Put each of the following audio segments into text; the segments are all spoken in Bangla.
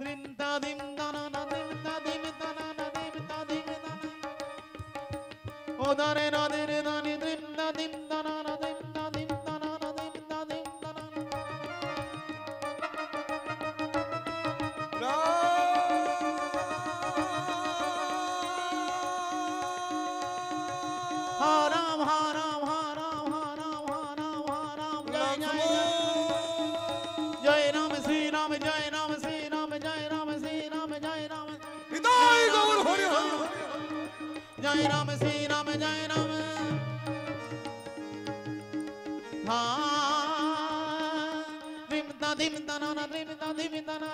सीता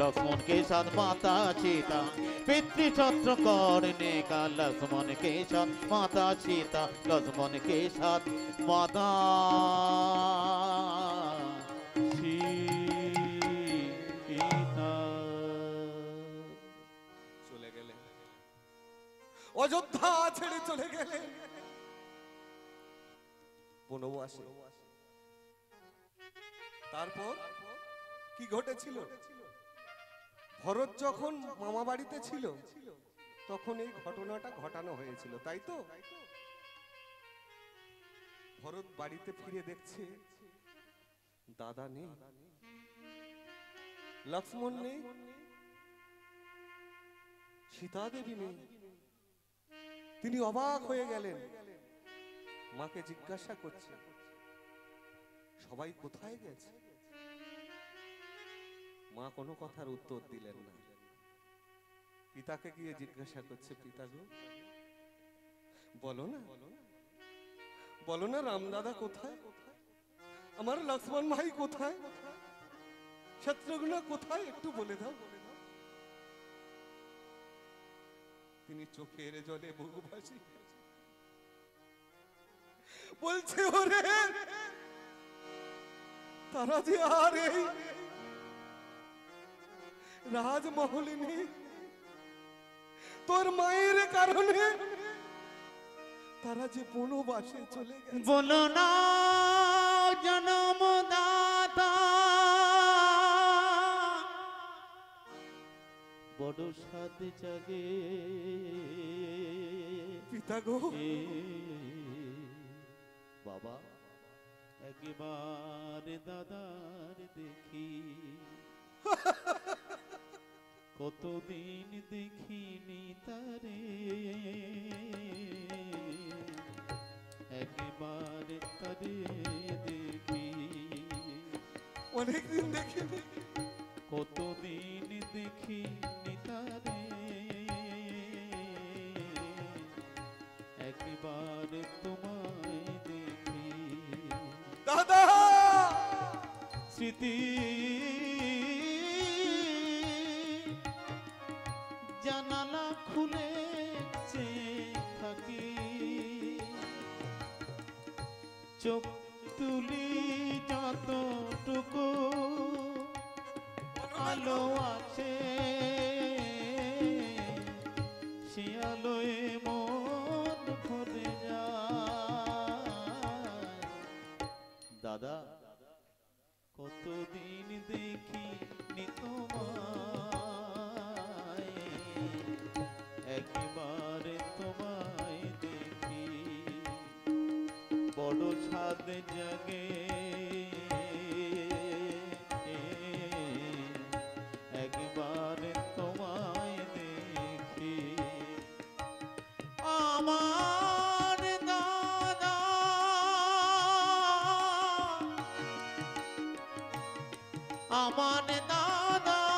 लक्ष्मण के साथ माता सीता चले गए अयोध्या छेड़े चले गए बनवासे তারপর কি ঘটেছিল ভরত যখন মামা বাড়িতে ছিল তখন এই ঘটনাটা ঘটানো হয়েছিল তাই তো ভরত বাড়িতে ফিরে দেখছে দাদা নেই লক্ষ্মণ নেই সীতা দেবী নেই তিনি অবাক হয়ে গেলেন মাকে জিজ্ঞাসা করছে সবাই কোথায় গেছে মা কোনো কথার উত্তর দিলেন না पिता के गিয়ে জিজ্ঞাসা করছে পিতা গো বলো না রামদাদা কোথায় আমার লক্ষ্মণ ভাই কোথায় শত্রুঘ্ন কোথায় একটু বলে দাও তিনি চোখের জলে বুক ভাসি বলছে ওরে তারা যে আর এই রাজমহলে নেই तोर मायर कारण तारा जे बनवासे चले गए बोलो ना जन्मदाता बड़ साथ जागे पिता गो बाबा एक बार दादार देखी কত দিন দেখিনি তারে একবার তারে দেখি অনেক দিন দেখিনি কত দিন দেখিনি তারে একবার তোমায় দেখি দাদা স্মৃতি জানালা খুলে চেয়ে থাকি চোখ তুলি যতটুকু আলো আছে সে আলোয় মন ভরে যায় দাদা কতদিন দেখিনি তোমায় बड़ो छाद जगे एक बार तुम्हें देखी आमार दादा आमान दादा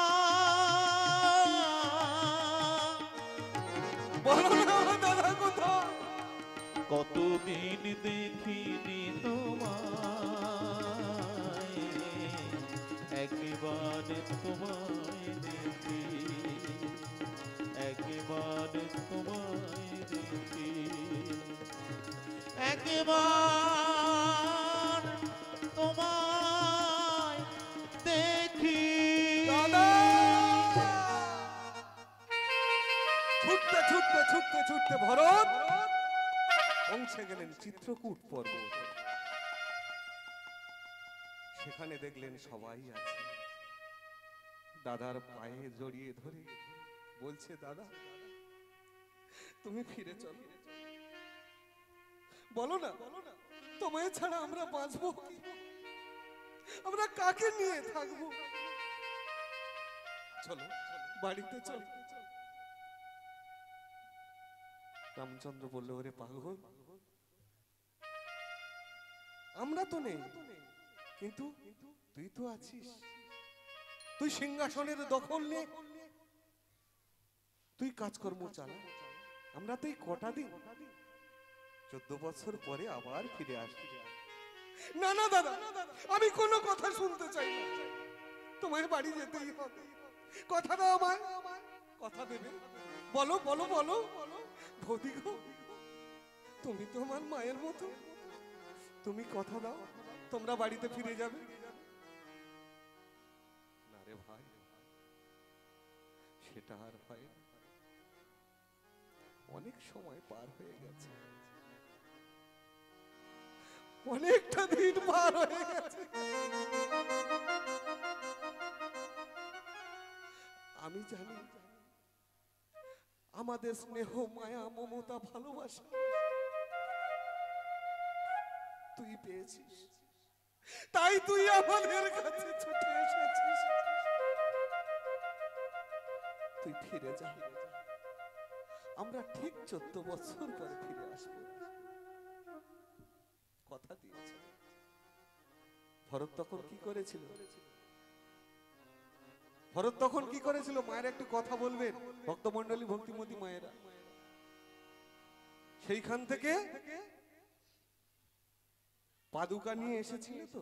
बारे तुम्हारे देखी, एक बारे तुम्हारे देखी, एक बार तुम्हारे देखी। दादा छुटते छुटते छुटते छुटते भरत पहुंचे गेलेन চিত্রকূট পর্বত। সেখানে দেখলেন সবাই আছে। দাদার পায়ে জড়িয়ে ধরে বলছে, দাদা তুমি ফিরে চলো, বলো না তোমায় ছাড়া আমরা বাঁচবো, আমরা কাকে নিয়ে থাকবো, চলো বাড়িতে চলো। রামচন্দ্র বলল, ওরে পাগল, আমরা তো নেই কিন্তু তুই তো আছিস, তুই সিংহাসনের দখল নে, তুই কাজকর্ম চালা, আমরা তো এই কটা দিন, 14 বছর পরে আবার ফিরে আসবি। না না দাদা, আমি কোনো কথা শুনতে চাই না, তোমার বাড়ি যেতেই হবে, কথা দাও আমায়, কথা দেবে, বলো বলো বলো। বৌদি গো, তুমি তো আমার মায়ের মতো, তুমি কথা দাও তোমরা বাড়িতে ফিরে যাবে। না রে ভাই, সেটা আর হয় না, অনেক সময় পার হয়ে গেছে, অনেকটা দিন পার হয়ে গেছে। আমি জানি আমাদের স্নেহ মায়া মমতা ভালোবাসা তুই পেয়েছিস, তাই তুই আমাদের কাছে ছুটে এসেছিস, তুই ফিরে যা, আমরা ঠিক 14 বছর পরে ফিরে আসবো, কথা দিয়েছি। ভরত তখন কি করেছিল? ভরত তখন কি করেছিল? মায়ের একটু কথা বলবেন ভক্তমন্ডলী, ভক্তিমতী মায়েরা। সেইখান থেকে পাদুকা নিয়ে এসেছিল, তো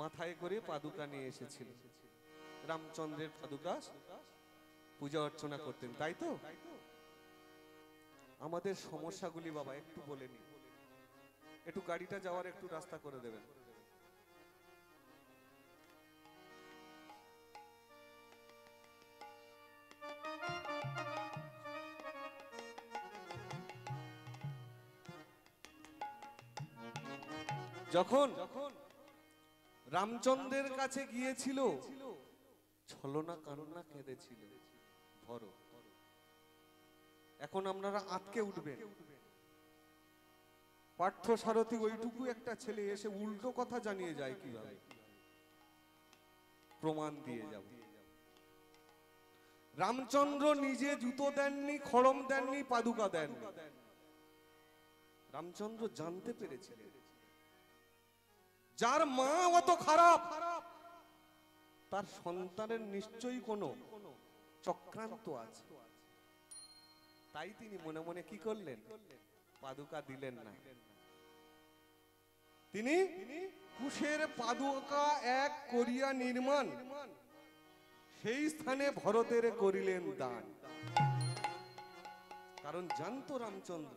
মাথায় করে পাদুকা নিয়ে এসেছিল, রামচন্দ্রের পাদুকা পূজা অর্চনা করতেন, তাই তো। আমাদের সমস্যাগুলি বাবা একটু বলে নি, একটু গাড়িটা যাওয়ার একটু রাস্তা করে দেবেন। যখন রামচন্দ্রের কাছে গিয়েছিল ছলনা কান্না কেঁদেছিল ভরত। এখন আপনারা আটকে উঠবেন, পার্থ সারথী ওইটুকু একটা ছেলে এসে উল্টো কথা জানিয়ে যায় কিভাবে, প্রমাণ দিয়ে যাব। রামচন্দ্র নিজে জুতো দেননি, খড়ম দেননি, পাদুকা দেননি। রামচন্দ্র জানতে পেরেছিলেন যার মা অত খারাপ তার সন্তানের নিশ্চয়ই কোনো চক্রান্ত আছে, তাই তিনি মনে মনে কি করলেন, পাদুকা দিলেন না। তিনি কুশের পাদুকা এক করিয়া নির্মাণ, সেই স্থানে ভরতের করিলেন দান। কারণ জানতো রামচন্দ্র,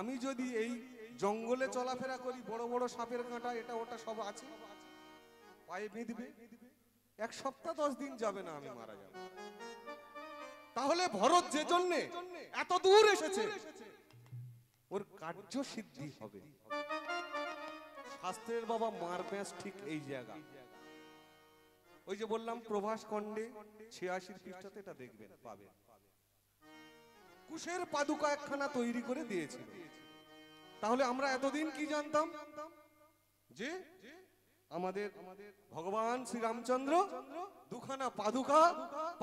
আমি যদি এই জঙ্গলে চলাফেরা করি, বড় বড় সাপের কাঁটা এটা ওটা সব আছে, পায়ে বিঁধবে, 1 সপ্তাহ 10 দিন যাবে না আমি মারা যাব। তাহলে ভরত যে জন্য এত দূর এসেছে ওর কার্য সিদ্ধি হবে। শাস্ত্রের বাবা মার প্যাঁচ ঠিক এই জায়গা, ওই যে বললাম প্রভাস খণ্ডে 86 পৃষ্ঠাতে এটা দেখবেন পাবেন। কুশের পাদুকা একখানা তৈরি করে দিয়েছিল। তাহলে আমরা এতদিন কি জানতাম, যে আমাদের ভগবান শ্রীরামচন্দ্র দুখানা পাদুকা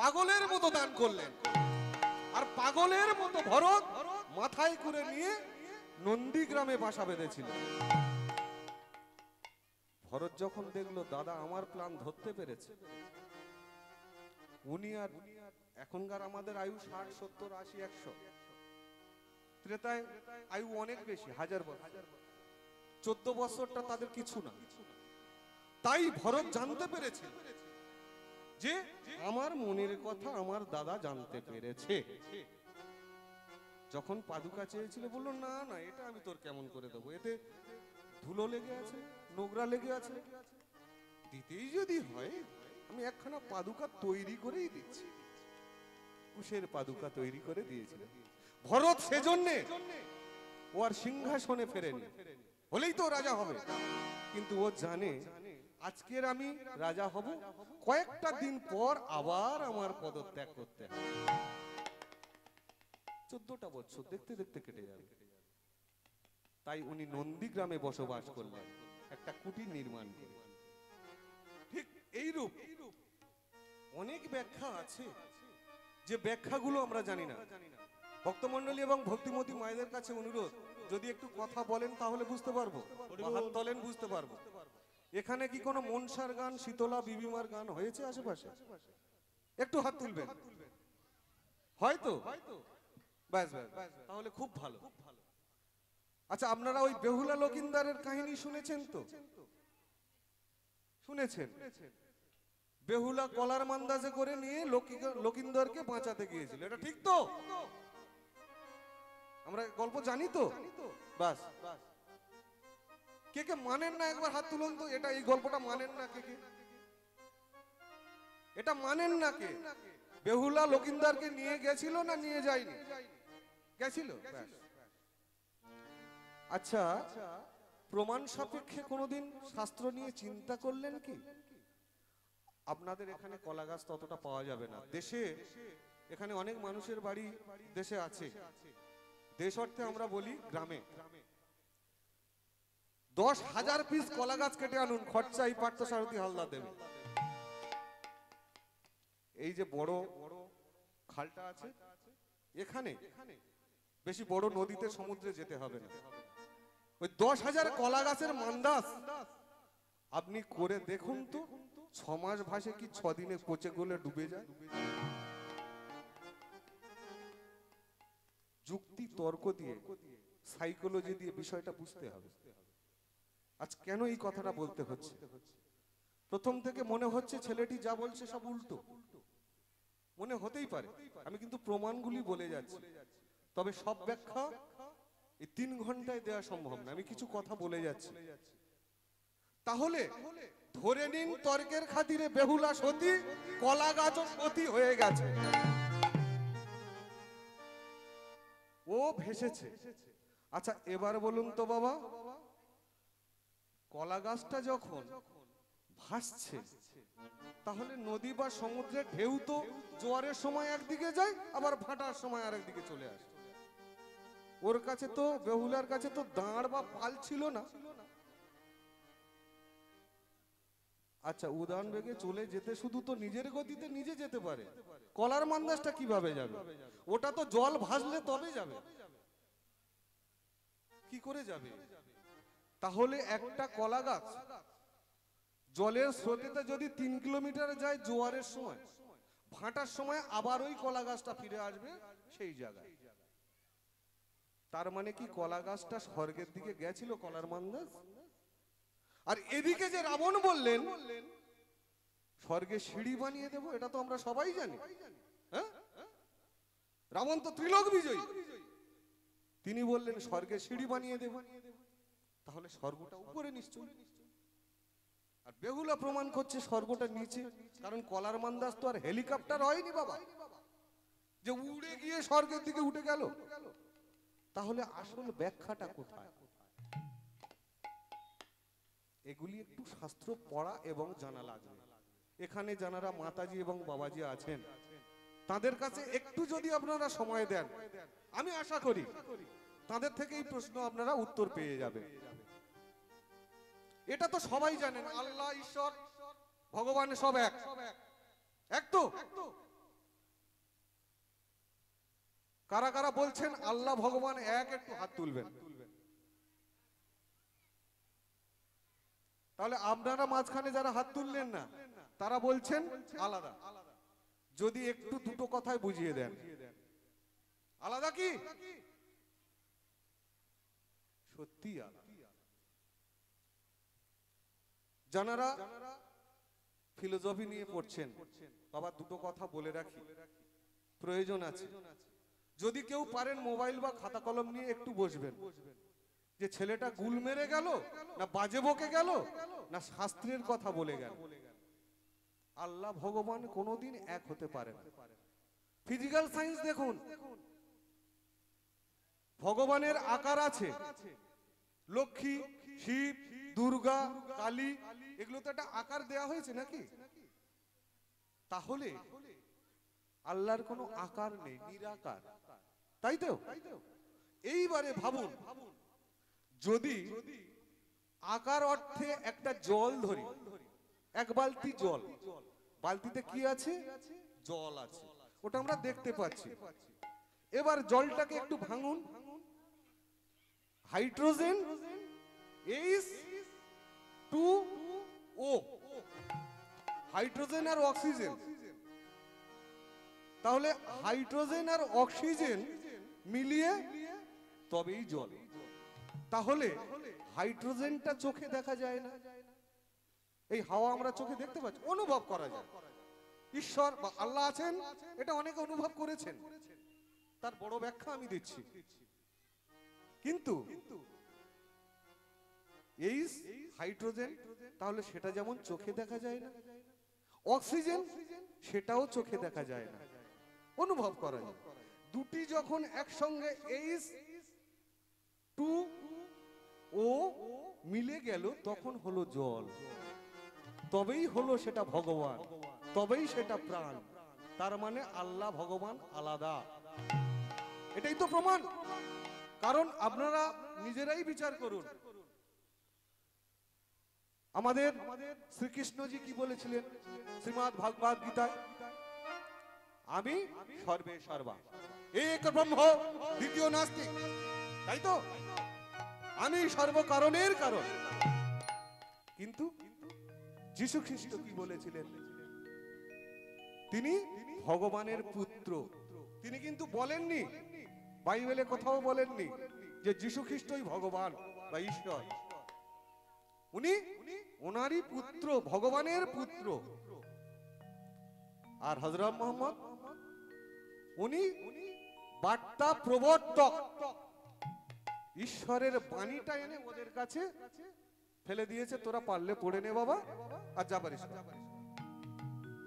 পাগলের মতো দান করলেন, আর পাগলের মতো ভরত মাথায় করে নিয়ে নন্দীগ্রামে বাসা বেঁধেছিল। ভরত যখন দেখলো দাদা আমার প্ল্যান ধরতে পেরেছে, উনি আর এখনকার আমাদের আয়ু 60, 70, 80, 100, ত্রেতায় আয়ু অনেক বেশি, 1000 বছর, 14 বছরটা তাদের কিছু না। ताई भरत जानते पेरेछे जे आमार मनेर कथा आमार दादा जानते पेरेछे। जखन पादुका चेयेछिलो बोललो ना ना एटा आमी तोर केमन करे देबो, एते धुलो लेगे आछे नोगरा लेगे आछे, दितेई जोदि हय आमी एकखाना पादुका तैरी करेई दिच्छि। कुशेर पादुका तैरी करे दिएछिल भरत, सेजन्य ओ आर सिंहासने फेरेनि, होलेई तो राजा हबे, किन्तु ओ जाने आजकेर आमी राजा हब, कयेकटा दिन पर आबार आमार पदत्याग करते हबे। 14टा বছর দেখতে দেখতে কেটে যাবে, তাই উনি নন্দীগ্রামে বসবাস করলেন, একটা কুটির নির্মাণ করলেন। ঠিক এই রূপ অনেক ব্যাখ্যা আছে, যে ব্যাখ্যাগুলো আমরা জানি না। ভক্তমণ্ডলী এবং ভক্তিমতী মায়েদের কাছে অনুরোধ, যদি একটু কথা বলেন তাহলে বুঝতে পারবো, হাত তোলেন বুঝতে পারবো। এখানে কি কোনো মনসার গান, শীতলা বিবিমার গান হয়েছে আশেপাশে? একটু হাত তুলবেন হয়তো। খুব ভালো। আচ্ছা, আপনারা ওই বেহুলা লকিন্দারের কাহিনী শুনেছেন তো? শুনেছেন? বেহুলা কলার মান্দাজে করে নিয়ে লকিন্দারকে বাঁচাতে গিয়েছিল, এটা ঠিক তো? আমরা গল্প জানি তো। বাস, কে কে মানেন না একবার হাত তুলুন তো। এটা এই গল্পটা মানেন না কে কে? এটা মানেন না কে? বেহুলা লকিন্দারকে নিয়ে গেছিল না নিয়ে যায়নি? গেছিল। আচ্ছা, প্রমাণ সাপেক্ষে কোনোদিন শাস্ত্র নিয়ে চিন্তা করলেন কি? আপনাদের এখানে কলা গাছ ততটা পাওয়া যাবে না, দেশে এখানে অনেক মানুষের বাড়ি দেশে আছে, দেশ অর্থে আমরা বলি গ্রামে। 10,000 পিস কলা গাছ কেটে আনুন, খরচা এই পার্থসারথী হালদার দেবে। এই যে বড় খালটা আছে এখানে, বেশি বড় নদীতে সমুদ্রে যেতে হবে না, ওই 10,000 কলা গাছের মান্দাস আপনি করে দেখুন তো, 6 মাস ভাসে কি 6 দিনে পচে গলে ডুবে যায়। যুক্তি তর্ক দিয়ে, সাইকোলজি দিয়ে বিষয়টা বুঝতে হবে। আজ কেন এই কথাটা বলতে হচ্ছে? প্রথম থেকে মনে হচ্ছে ছেলেটি যা বলছে সব উল্টো, মনে হতেই পারে, আমি কিন্তু প্রমাণগুলি বলে যাচ্ছি। তবে সব ব্যাখ্যা এই 3 ঘন্টায় দেওয়া সম্ভব না, আমি কিছু কথা বলে যাচ্ছি। তাহলে ধরে নিন তর্কের খাতিরে বেহুলা সতী, কলা গাছ সতী হয়ে গেছে। ও ভেসেছে। আচ্ছা এবার বলুন তো বাবা, কলা গাছটা যখন ভাসছে তাহলে নদী বা সমুদ্রের ঢেউ তো জোয়ারের সময় একদিকে যায়, আবার ভাটার সময় আরেকদিকে চলে আসে। ওর কাছে তো, বেহুলার কাছে তো দাঁড় বা পাল ছিল না। আচ্ছা, উদাহরণ বেগে চলে যেতে শুধু তো নিজের গতিতে নিজে যেতে পারে, কলার মান্দাসটা কিভাবে যাবে? ওটা তো জল ভাসলে তবে যাবে, কি করে যাবে? তাহলে একটা কলা গাছ জলের স্রোতেতে যদি 3 কিলোমিটার যায় জোয়ারের সময়, ভাটার সময় আবার ওই কলা গাছটা ফিরে আসবে সেই জায়গায়। তার মানে কি কলা গাছটা স্বর্গের দিকে গেছিল কলার মান্দাজ? আর এদিকে যে রাবণ বললেন স্বর্গে সিঁড়ি বানিয়ে দেবো, এটা তো আমরা সবাই জানি। হ্যাঁ, রাবণ তো ত্রিলোক বিজয়ী, তিনি বললেন স্বর্গে সিঁড়ি বানিয়ে দেবো, তাহলে স্বর্গটা উপরে নিশ্চয়ই। আর বেহুলা প্রমাণ করছে স্বর্গটা নিচে, কারণ কলার মান্দাস তো আর হেলিকপ্টার হয়নি বাবা, যে উড়ে গিয়ে স্বর্গের দিকে উঠে গেল। তাহলে আসল ব্যাখ্যাটা কোথায়? এগুলি একটু শাস্ত্র পড়া এবং জানা লাগবে। এখানে যারা মাতাজি এবং বাবাজি আছেন তাদের কাছে একটু যদি আপনারা সময় দেন, আমি আশা করি তাদের থেকে এই প্রশ্ন আপনারা উত্তর পেয়ে যাবেন। এটা তো সবাই জানেন, আল্লাহ ঈশ্বর ভগবান সব এক এক তো। কারা কারা বলছেন আল্লাহ ভগবান এক, একটু হাত তুলবেন। তাহলে আপনারা মাঝখানে যারা হাত তুললেন না তারা বলছেন আলাদা। যদি একটু দুটো কথায় বুঝিয়ে দেন আলাদা কি সত্যি আলাদা। जानारा फिलोसफी निये पढ़छेन बाबा दुटो कथा बोले राखी प्रयोजन आछे यदि केउ पारेन मोबाइल बा खाता कलम निये एकटु बसबेन जे छेलेटा गुल मेरे गेलो ना बाजे बके गेलो ना शास्त्रेर कथा बोले गेलो आल्ला भगवान कोनोदिन एक होते पारे ना फिजिकल साइंस देखुन भगवानेर आकार आछे लक्ष्मी शिव दुर्गा काली एगुलो तो एक आकार देया होयेछे नाकि ताहले आल्लाहर कोनो आकार नेই निराकार ताई तो এইবারে ভাবুন যদি आकार अर्थे একটা জল ধরি एक बाल्टी জল বালতিতে কি আছে জল আছে ওটা আমরা দেখতে পাচ্ছি এবার জলটাকে একটু ভাঙুন हाइड्रोजेन H2O हाइड्रोजेन और ऑक्सीजन ताहले हाइड्रोजेन और ऑक्सीजन मिलिए तबेई जल ताहले हाइड्रोजेन टा चोखे देखा जाए ना এই হাওয়া আমরা চোখে দেখতে পাচ্ছি অনুভব করা যায় ঈশ্বর বা আল্লাহ আছেন এটা অনেকে অনুভব করেছেন তার বড় ব্যাখ্যা আমি দিচ্ছি কিন্তু এই হাইড্রোজেন তাহলে সেটা যেমন চোখে দেখা যায় না অক্সিজেন সেটাও চোখে দেখা যায় না অনুভব করা যায় দুটি যখন একসঙ্গে H2O মিলে গেল তখন হলো জল তবেই হলো সেটা ভগবান তবেই সেটা প্রাণ তার মানে আল্লাহ ভগবান আলাদা এটাই তো প্রমাণ কারণ আপনারা নিজেরাই বিচার করুন আমাদের শ্রীকৃষ্ণজি কি বলেছিলেন শ্রীমদ্ ভাগবত গীতায় আমি সর্বে সর্বা এক ব্রহ্ম দ্বিতীয় নাস্তি তাই তো আমি সর্বকারণের কারণ কিন্তু যিশু খ্রিস্ট কি বলেছিলেন তিনি ভগবানের পুত্র তিনি কিন্তু বলেননি বাইবেলে কোথাও বলেননি যে যিশু খ্রিস্টই ভগবান বা ঈশ্বর উনি ওনারই পুত্র ভগবানের পুত্র আর হযরত মুহাম্মদ উনি বার্তা প্রবর্তক ঈশ্বরের বাণীটা এনে ওদের কাছে ফেলে দিয়েছে তোরা পারলে পড়ে নে বাবা আর যা পারিস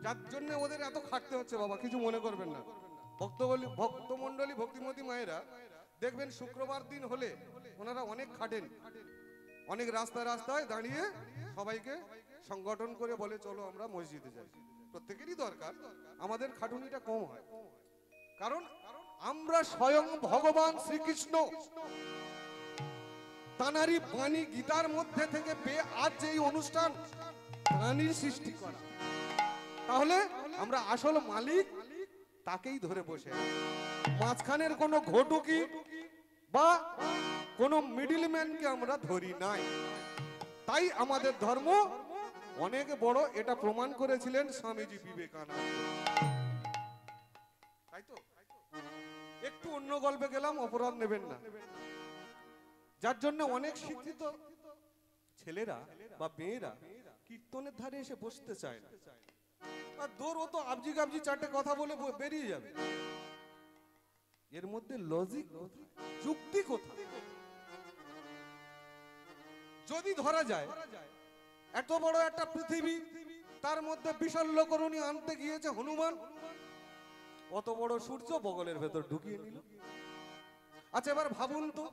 যার জন্য ওদের এত খাটতে হচ্ছে বাবা কিছু মনে করবেন না ভক্তমণ্ডলী ভক্তিমতী মায়েরা দেখবেন শুক্রবার দিন হলে ওনারা অনেক খাটেন অনেক রাস্তায় দাঁড়িয়ে সবাইকে সংগঠন করে বলে চলো আমরা মসজিদে যাই প্রত্যেকেরই দরকার আমাদের খাটুনিটা কম হয় কারণ আমরা স্বয়ং ভগবান শ্রীকৃষ্ণ তানারি বাণী গীতার মধ্যে থেকে পেয়ে আজ এই অনুষ্ঠান প্রাণীর সৃষ্টি করা তাহলে আমরা আসল মালিক তাকেই ধরে বসে মাঝখানের কোনো ঘটুকি বা কোনো মিডলম্যানকে আমরা ধরি নাই তাই আমাদের ধর্ম অনেক বড় এটা প্রমাণ করেছিলেন স্বামীজি বিবেকানন্দ তাই তো একটু অন্য গল্পে গেলাম অপরাধ নেবেন না যার জন্য অনেক শিক্ষিত ছেলেরা বা মেয়েরা কীর্তনের ধারে এসে বসতে চায় না আর দৌড়ও তো আবজি গাবজি চারটে কথা বলে বেরিয়ে যাবে এর মধ্যে লজিক কোথায় যুক্তি কোথায় যদি ধরা যায় এত বড় একটা পৃথিবী তার মধ্যে বিশল্যকরণী আনতে গিয়েছে হনুমান অত বড় সূর্য বগলের ভেতর ঢুকিয়ে নিল আচ্ছা এবার ভাবুন তো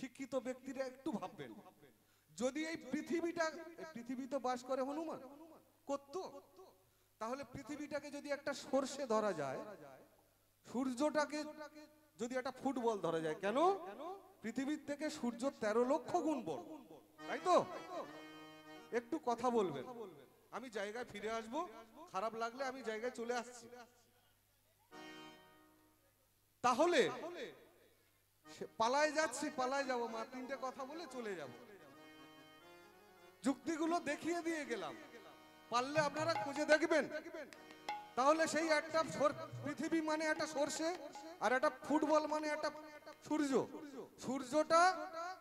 শিক্ষিত ব্যক্তিরা একটু ভাববেন যদি এই পৃথিবীতে বাস করে হনুমান করতো তাহলে পৃথিবীটাকে যদি একটা সরষে ধরা যায় সূর্যটাকে যদি একটা ফুটবল ধরা যায় কেন পৃথিবীর থেকে সূর্য 13 লক্ষ গুণ বড় তাই তো একটু কথা বলবেন আমি জায়গায় ফিরে আসব খারাপ লাগলে আমি জায়গায় চলে আসছি তাহলে পালায় যাচ্ছি পালায় যাব মা তিনটে কথা বলে চলে যাব যুক্তিগুলো দেখিয়ে দিয়ে গেলাম পারলে আপনারা খুঁজে দেখবেন তাহলে সেই একটা পৃথিবী মানে একটা সরষে আর একটা ফুটবল মানে একটা সূর্য সূর্যটা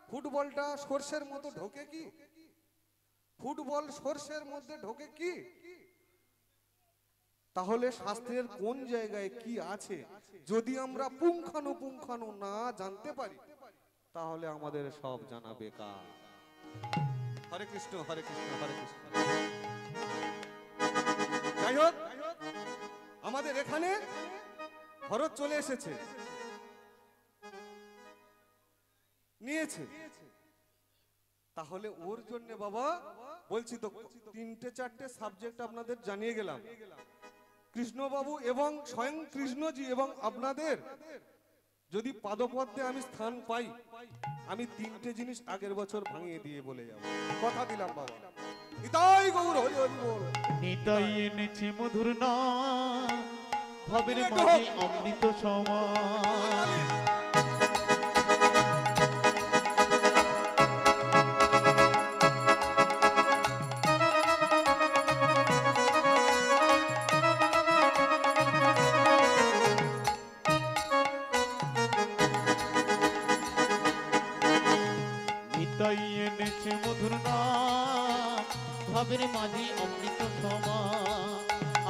ফুটবলটা সরষের মতো ঢোকে কি ফুটবল সরষের মধ্যে ঢোকে কি? তাহলে শাস্ত্রের কোন জায়গায় কি আছে যদি আমরা পুঙ্খানুপুঙ্খানু না জানতে পারি তাহলে আমাদের সব জানা বেকার। হরে কৃষ্ণ হরে কৃষ্ণ হরে কৃষ্ণ। যাই হোক, আমাদের এখানে ভরত চলে এসেছে, নিয়েছে, তাহলে ওর জন্য বাবা বলছি তো তিনটে চারটে সাবজেক্ট আপনাদের জানিয়ে গেলাম। কৃষ্ণবাবু এবং স্বয়ং কৃষ্ণজি এবং আপনাদের যদি পাদপদ্মে আমি স্থান পাই আমি তিনটে জিনিস আগের বছর ভাঙিয়ে দিয়ে বলে যাব, কথা দিলাম বাবা। নিতাই গৌর হরি হরি বল। নিতাই এনেছে মধুর নাম, ভবের মাঝে অমৃত সমান।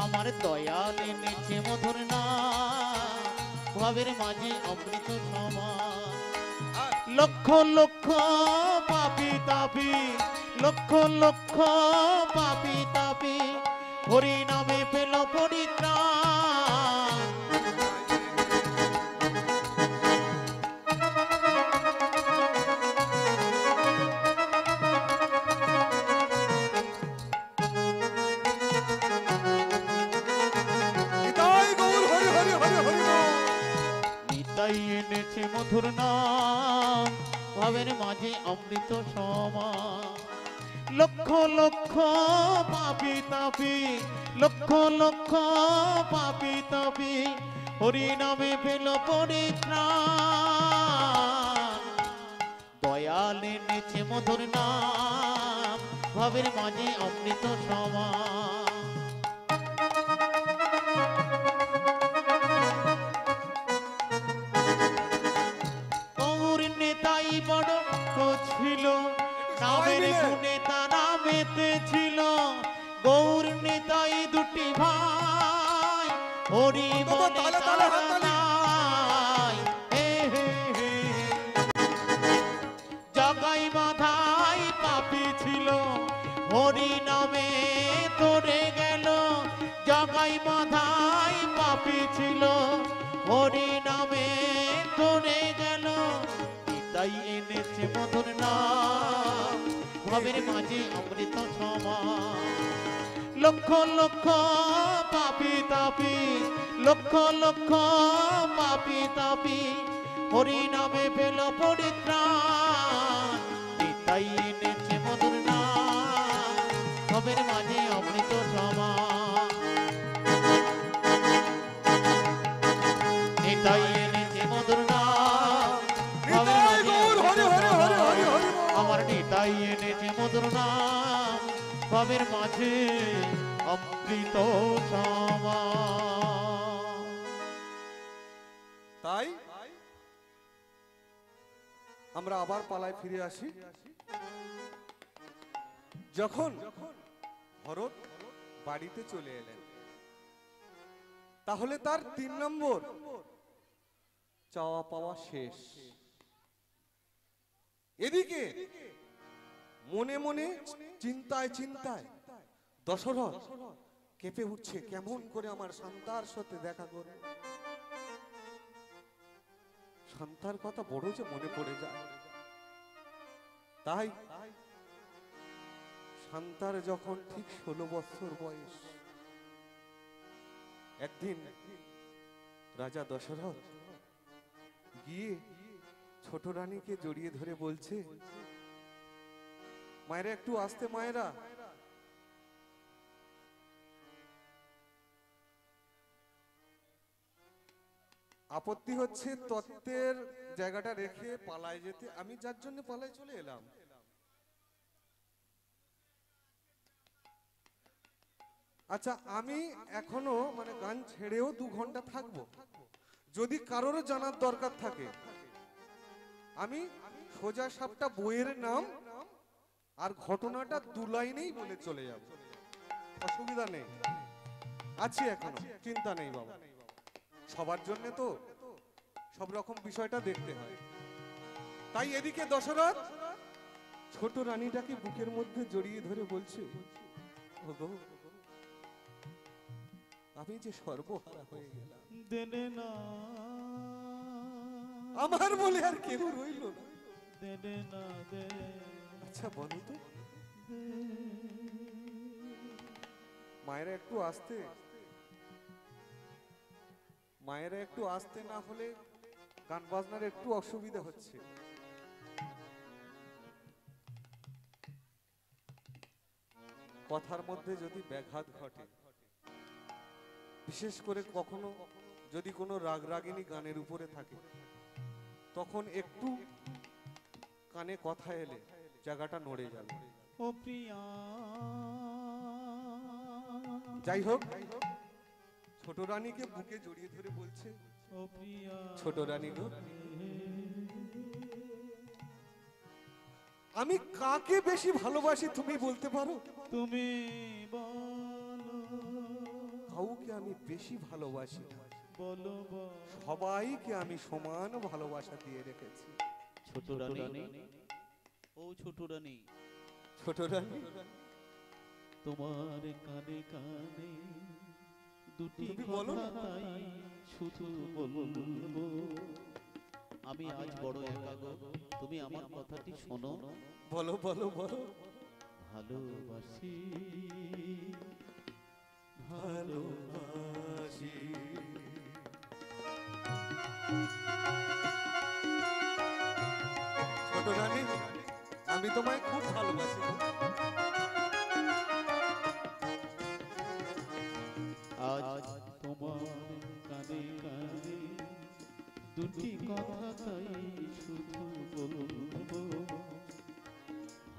আমার দয়াল এনেছে মধুর নাম, ভাবের মাঝে অমৃত সমান। লক্ষ লক্ষ পাপী তাপী, লক্ষ লক্ষ পাপী তাপী, হরি নামে পেল পরিত্রাণ। মধুর নাম ভাবের মাঝে অমৃত সমান। লক্ষ লক্ষ পাপী তাপী, লক্ষ লক্ষ পাপী তাপী, হরি নামে পেল পরিত্রাণ। দয়াল এনেছে মধুর নাম ভাবের মাঝে অমৃত সমান। গৌর নেতাই দুটি ভাই, হরি মনে তারা নাই। জগাই বাধাই পাপী ছিল, হরি নামে ধরে গেল। জগাই বাধাই পাপী ছিল, হরি নামে ধরে গেল। নিতাই এনেছে মধুর নাম ভাবের মাঝে অমৃত সমান। লক্ষ লক্ষ পাপী তাপী, লক্ষ লক্ষ পাপী তাপী, হরি নামে পেল পরিত্রাণ। নিতাই এনেছে মধুর নাম ভাবের মাঝে অমৃত সমান। নিতাই এনেছে মধুর নাম ভাবের মাঝে অমৃত সমান। আমার নিতাই এনেছে মধুর নাম ভাবের মাঝে অমৃত সমান। তাই আমরা আবার পালায় ফিরে আসি। যখন ভরত বাড়িতে চলে এলেন তাহলে তার 3 নম্বর চাওয়া পাওয়া শেষ। এদিকে মনে মনে চিন্তায় চিন্তায় দশরথ কেঁপে উঠছে, কেমন করে আমার শান্তার সাথে দেখা করে। শান্তার কথা বড় যে মনে পড়ে যায়। তাই শান্তার যখন ঠিক 16 বছর বয়স, একদিন রাজা দশরথ গিয়ে ছোট রানীকে জড়িয়ে ধরে বলছে, মায়েরা একটু আসতে, মায়েরা আপত্তি হচ্ছে তত্ত্বের জায়গাটা রেখে পালায় যেতে, আমি যার জন্য পালায় চলে এলাম। আচ্ছা আমি এখনো মানে গান ছেড়েও 2 ঘন্টা থাকবো, যদি কারোর জানার দরকার থাকে আমি সোজা সাপটা বইয়ের নাম আর ঘটনাটা দুলাইনেই বলে চলে যাব, অসুবিধা নেই, আছি এখনো, চিন্তা নেই বাবা। সবার জন্য তো সব রকম বিষয়টা দেখতে হয়। তাই এদিকে দশরথ ছোট রানীটাকে বুকের মধ্যে জড়িয়ে ধরে বলছে, ওগো আমি যে সর্বহারা হয়ে গেলাম, দেনে না আমার বলে আর কেউ রইল না, দেনে না দেনে। আচ্ছা বলো তো, মায়েরা একটু আসতে, মায়েরা একটু আসতে না হলে গান বাজনার একটু অসুবিধা হচ্ছে। কথার মধ্যে যদি ব্যাঘাত ঘটে, বিশেষ করে কখনো যদি কোনো রাগ রাগিনী গানের উপরে থাকে, তখন একটু কানে কথা এলে জায়গাটা নড়ে যাবে। ও প্রিয়া, যাই হোক ছোট রানীকে বুকে জড়িয়ে ধরে বলছে, ও প্রিয়া ছোট রানী গো, আমি কাকে বেশি ভালোবাসি তুমি বলতে পারো? তুমি বলো। কাউকে আমি বেশি ভালোবাসি না, বলো সবাইকে আমি সমান ভালোবাসা দিয়ে রেখেছি। ছোট রানী, ও ছোট রানী, ছোট রানী তোমার কানে কানে দুটি কথাই শুধু বলবো। আমি আজ বড় একা গো, তুমি আমার কথাটি শোনো। বলো বলো বলো। ভালোবাসি ভালোবাসি, ছোট রানী আমি তোমায় খুব ভালোবাসি। আজ তোমার কানে কানে দুটি কথা তাই শুধু বলবো।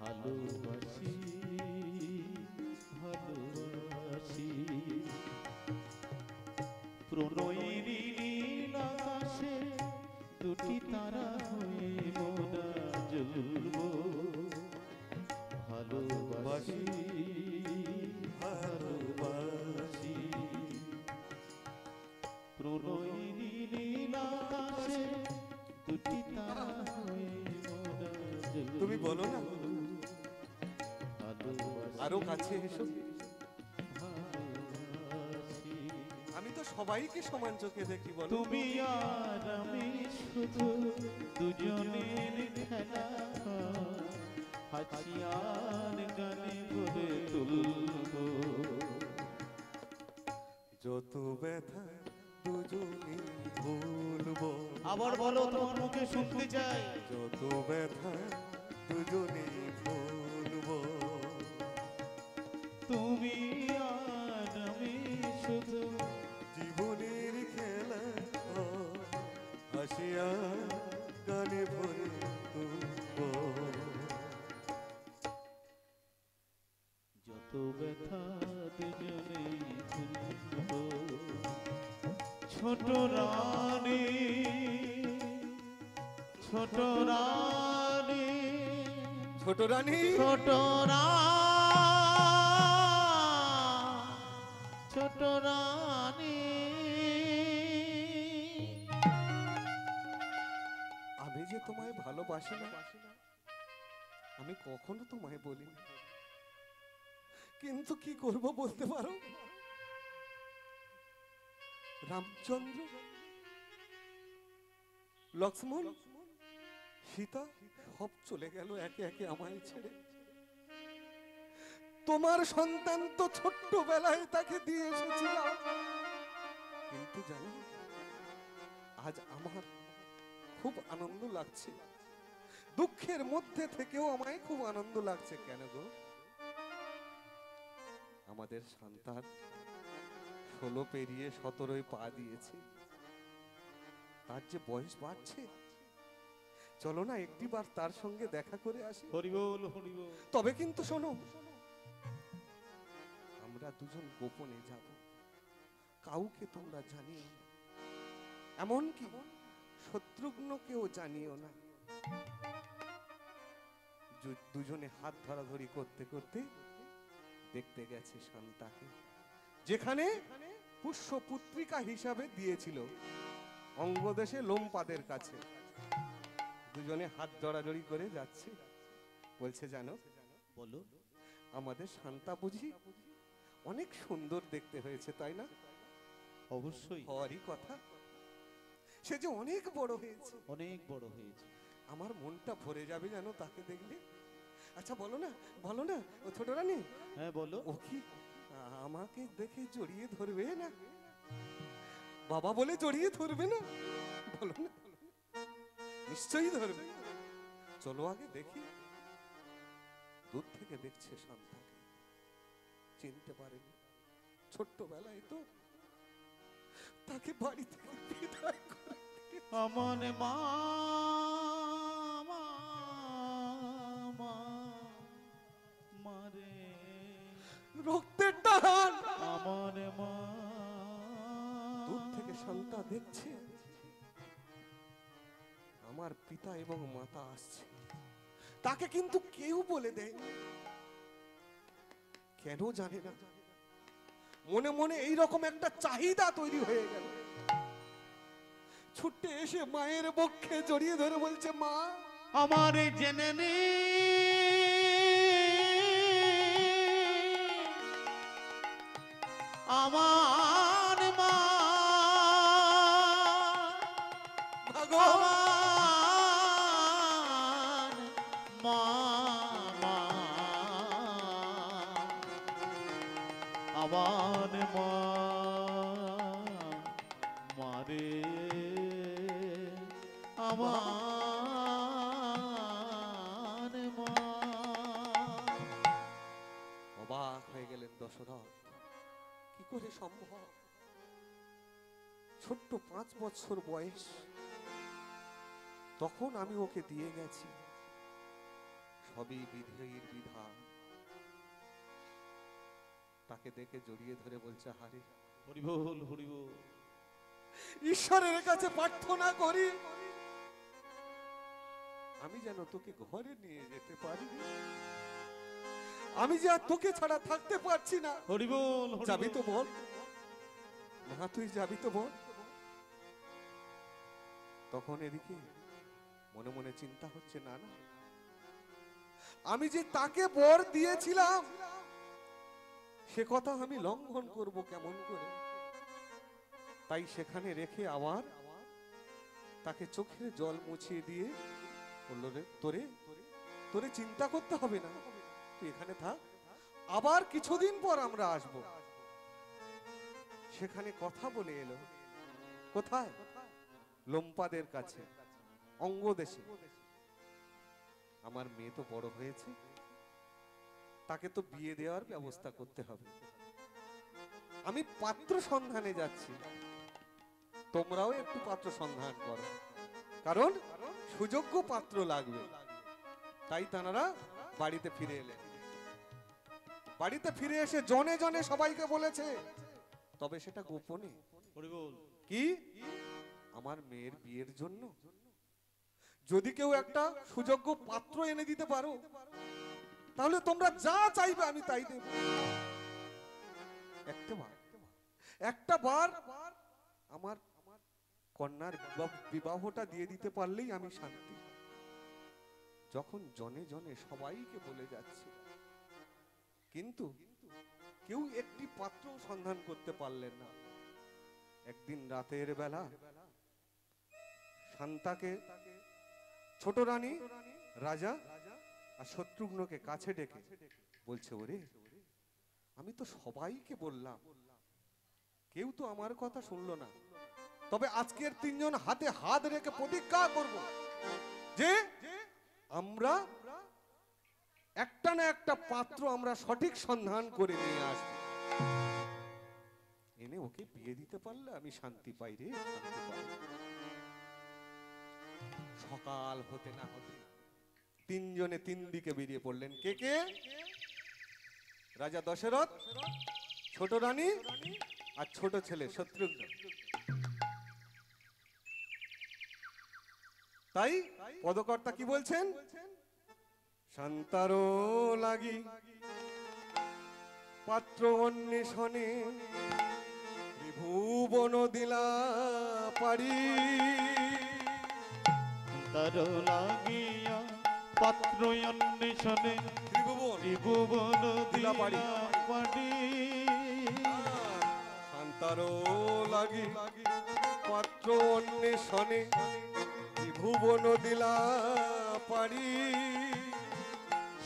ভালোবাসি ভালোবাসি, প্রণয়িনী নীল আকাশে দুটি তারা হয়ে মোরা জ্বলবো। ভালোবাসি ভালোবাসি, প্রণয়িনী নীল আকাশে দুটি তারা হয়ে মোরা জ্বলবো। তুমি বলো না, আরো কাছে এসো। আমি তো সবাইকে সমান চোখে দেখি, বলো তুমি আর আমি শুধু দুজনের খেলা। হাসিয়ার গানে ভরে তুলবো যত ব্যথা দুজনে ভুলবো। আবার বলো, তোমার মুখে শুনতে চাই। যত ব্যথা দুজনে ভুলবো, তুমি আর আমি শুধু জীবনের খেলা। হাসিয়া গানে ভরে তুলবো যত ব্যথা দুজনে ভুলবো। ছোট রানী, ছোট রানী, ছোট রানী, ছোট রানী, ছোট রানী আমি যে তোমায় ভালোবাসি না, আমি কখনো তোমায় বলিনি, কিন্তু কি করব বলতে পারো? রামচন্দ্র, লক্ষ্মণ, সীতা সব চলে গেল একে একে আমায় ছেড়ে। তোমার সন্তান তো ছোট্ট বেলায় তাকে দিয়ে এসেছিলাম, কিন্তু জানো আজ আমার খুব আনন্দ লাগছে, দুঃখের মধ্যে থেকেও আমায় খুব আনন্দ লাগছে। কেন গো? আমাদের সন্তান 16 পেরিয়ে 17-য় পা দিয়েছে, তার যে বয়স বাড়ছে, চলো না একটিবার তার সঙ্গে দেখা করে আসি। হরি বল হরি বল। তবে কিন্তু শোনো, আমরা দুজন গোপনে যাব, কাউকে তোমরা জানিও না, এমনকি শত্রুঘ্নকেও জানিও না। দুজনে হাত ধরাধরি করতে করতে দেখতে গেছে শান্তাকে, যেখানে পুষ্য পুত্রিকা হিসাবে দিয়েছিল অঙ্গদেশে লোমপাদের কাছে। দুজনে হাত ধরাধরি করে যাচ্ছে, বলছে জানো, বলো আমাদের শান্তা বুঝি অনেক সুন্দর দেখতে হয়েছে তাই না? অবশ্যই হওয়ারই কথা, সে যে অনেক বড় হয়েছে, অনেক বড় হয়েছে, আমার মনটা ভরে যাবে জানো তাকে দেখলে। আচ্ছা বলো না, বলো না ও ছোট রানী। হ্যাঁ বলো। ও কি আমাকে দেখে জড়িয়ে ধরবে না? বাবা বলে জড়িয়ে ধরবে না? বলো না। নিশ্চয়ই ধরবে, চলো আগে দেখি। দূর থেকে দেখছে শান্তাকে, চিনতে পারেনি, ছোট্টবেলায় তো তাকে বাড়ি থেকে বিদায় করে আমার মা মারে রক্তের টান আমার মা। দূর থেকে শান্তা দেখছে আমার পিতা এবং মাতা আসছে, তাকে কিন্তু কেউ বলে দেয়নি, কেন জানে না। মনে মনে এইরকম একটা চাহিদা তৈরি হয়ে গেল, ছুটে এসে মায়ের বক্ষে জড়িয়ে ধরে বলছে, মা আমারে জেনে নে, আমার মা ভগবান আমার মা মারে আমার মা। অবাক হয়ে গেলেন দশরথ, কি করে সম্ভব? ছোট্ট 5 বছর বয়স তখন আমি ওকে দিয়ে গেছি, সবই বিধেয়ের বিধান। তাকে দেখে জড়িয়ে ধরে বলছে, হারে হরিবোল হরিবোল, ঈশ্বরের কাছে প্রার্থনা করি আমি যেন তোকে ঘরে নিয়ে যেতে পারি, আমি যে তোকে ছাড়া থাকতে পারছি না। হরিবোল, যাবি তো বল মা, তুই যাবি তো বল। তখন এদিকে মনে মনে চিন্তা হচ্ছে, না না, আমি যে তাকে বর দিয়েছিলাম সে কথা আমি লঙ্ঘন করব কেমন করে? তাই সেখানে রেখে আবার তাকে চোখের জল মুছিয়ে দিয়ে বললো, রে তোরে তোরে চিন্তা করতে হবে না, তুই এখানে থাক, আবার কিছুদিন পর আমরা আসব। সেখানে কথা বলে এলো, কোথায়? লোম্পাদের কাছে, অঙ্গদেশে। আমার মেয়ে তো বড় হয়েছে, তাকে তো বিয়ে দেওয়ার ব্যবস্থা করতে হবে, আমি পাত্র সন্ধানে যাচ্ছি, তোমরাও একটু পাত্র সন্ধান করো, কারণ সুযোগ্য পাত্র লাগবে। তাই তারা বাড়িতে ফিরে এলেন। বাড়িতে ফিরে এসে জনে জনে সবাইকে বলেছে, তবে সেটা গোপনে। কি আমার মেয়ের বিয়ের জন্য যদি কেউ একটা সুযোগ্য পাত্র এনে দিতে পারো তাহলে তোমরা যা চাইবে আমি তাই দেব। একটা বার আমার কন্যার বিবাহটা দিয়ে দিতে পারলেই আমি শান্তি। যখন জনে জনে সবাইকে বলে যাচ্ছে, কিন্তু কেউ একটি পাত্র সন্ধান করতে পারলেন না। একদিন রাতের বেলা শান্তাকে ছোট রানী, রাজা আর শত্রুঘ্নকে কাছে ডেকে বলছে, ওরে আমি তো সবাইকে বললাম, কেউ তো আমার কথা শুনলো না, তবে আজকের 3 জন হাতে হাত রেখে প্রতিজ্ঞা করব যে আমরা একটা না একটা পাত্র আমরা সঠিক সন্ধান করে নিয়ে আসব, এনে ওকে বিয়ে দিতে পারলে আমি শান্তি পাই রে, শান্তি পাই। সকাল হতে না হতে 3 জনে 3 দিকে বেরিয়ে পড়লেন। কে কে? রাজা দশরথ, ছোট রানী আর ছোট ছেলে শত্রুঘ্ন। তাই পদকর্তা কি বলছেন, শান্তারো লাগি পাত্র অন্বেষণে ভুবন দিলা পারি। শান্তারো লাগিয়া পাত্র অন্বেষণে ভুবন দিলা পারি। শান্তারো লাগি পাত্র অন্বেষণে ভুবন দিলা পারি।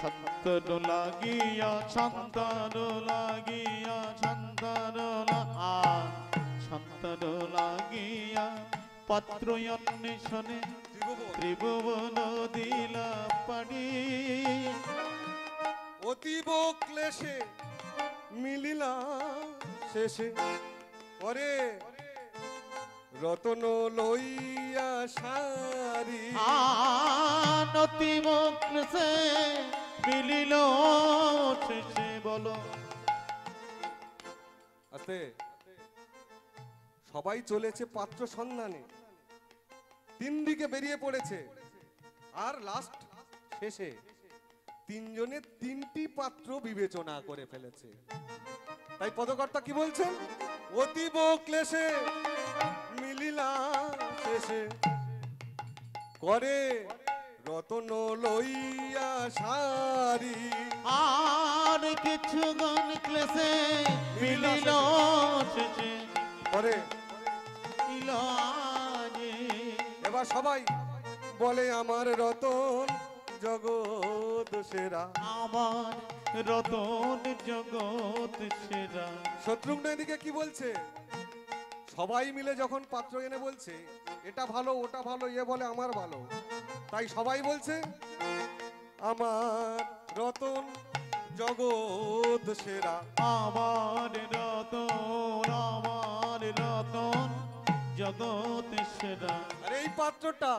শান্তারো লাগিয়া শান্তারো লাগিয়া শান্তারো লাগা। শান্তারো লাগিয়া পাত্র অন্বেষণে ত্রিভুবন দিলা পারি। অতীব ক্লেশে মিলিলা শেষে ওরে রতন লইয়া সারি। অতীব ক্লেশে মিলিল শেষে বলো আস্তে। সবাই চলেছে পাত্র সন্ধানে, তিন দিকে বেরিয়ে পড়েছে, আর লাস্ট শেষে তিনজনে তিনটি পাত্র বিবেচনা করে ফেলেছে। তাই পদকর্তা কি বলছেন? অতীব ক্লেশে মিলিলা শেষে করে রতন লইয়া সারি। আর কিছু গান ক্লেশে মিলিল শেষে করে। এবার সবাই বলে আমার রতন জগৎ সেরা, আমার রতন জগৎ সেরা। শত্রুঘ্ন এদিকে কি বলছে? সবাই মিলে যখন পাত্র এনে বলছে এটা ভালো ওটা ভালো, এ বলে আমার ভালো, তাই সবাই বলছে আমার রতন জগৎ সেরা। আমার রতন, আমার রতন জগৎ সেরা। আরে এই পাত্রটা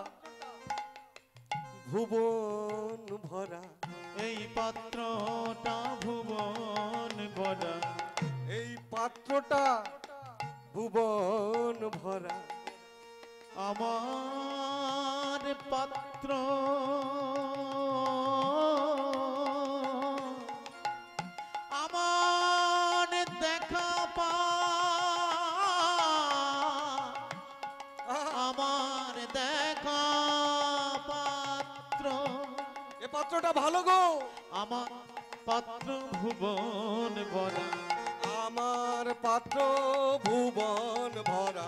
ভুবন ভরা, এই পাত্রটা ভুবন ভরা, এই পাত্রটা ভুবন ভরা। আমার পাত্র আমার দেখা পা, আমার দেখা পাত্র, এ পাত্রটা ভালো গো। আমার পাত্র ভুবন ভরা, আমার পাত্র ভুবন ভরা,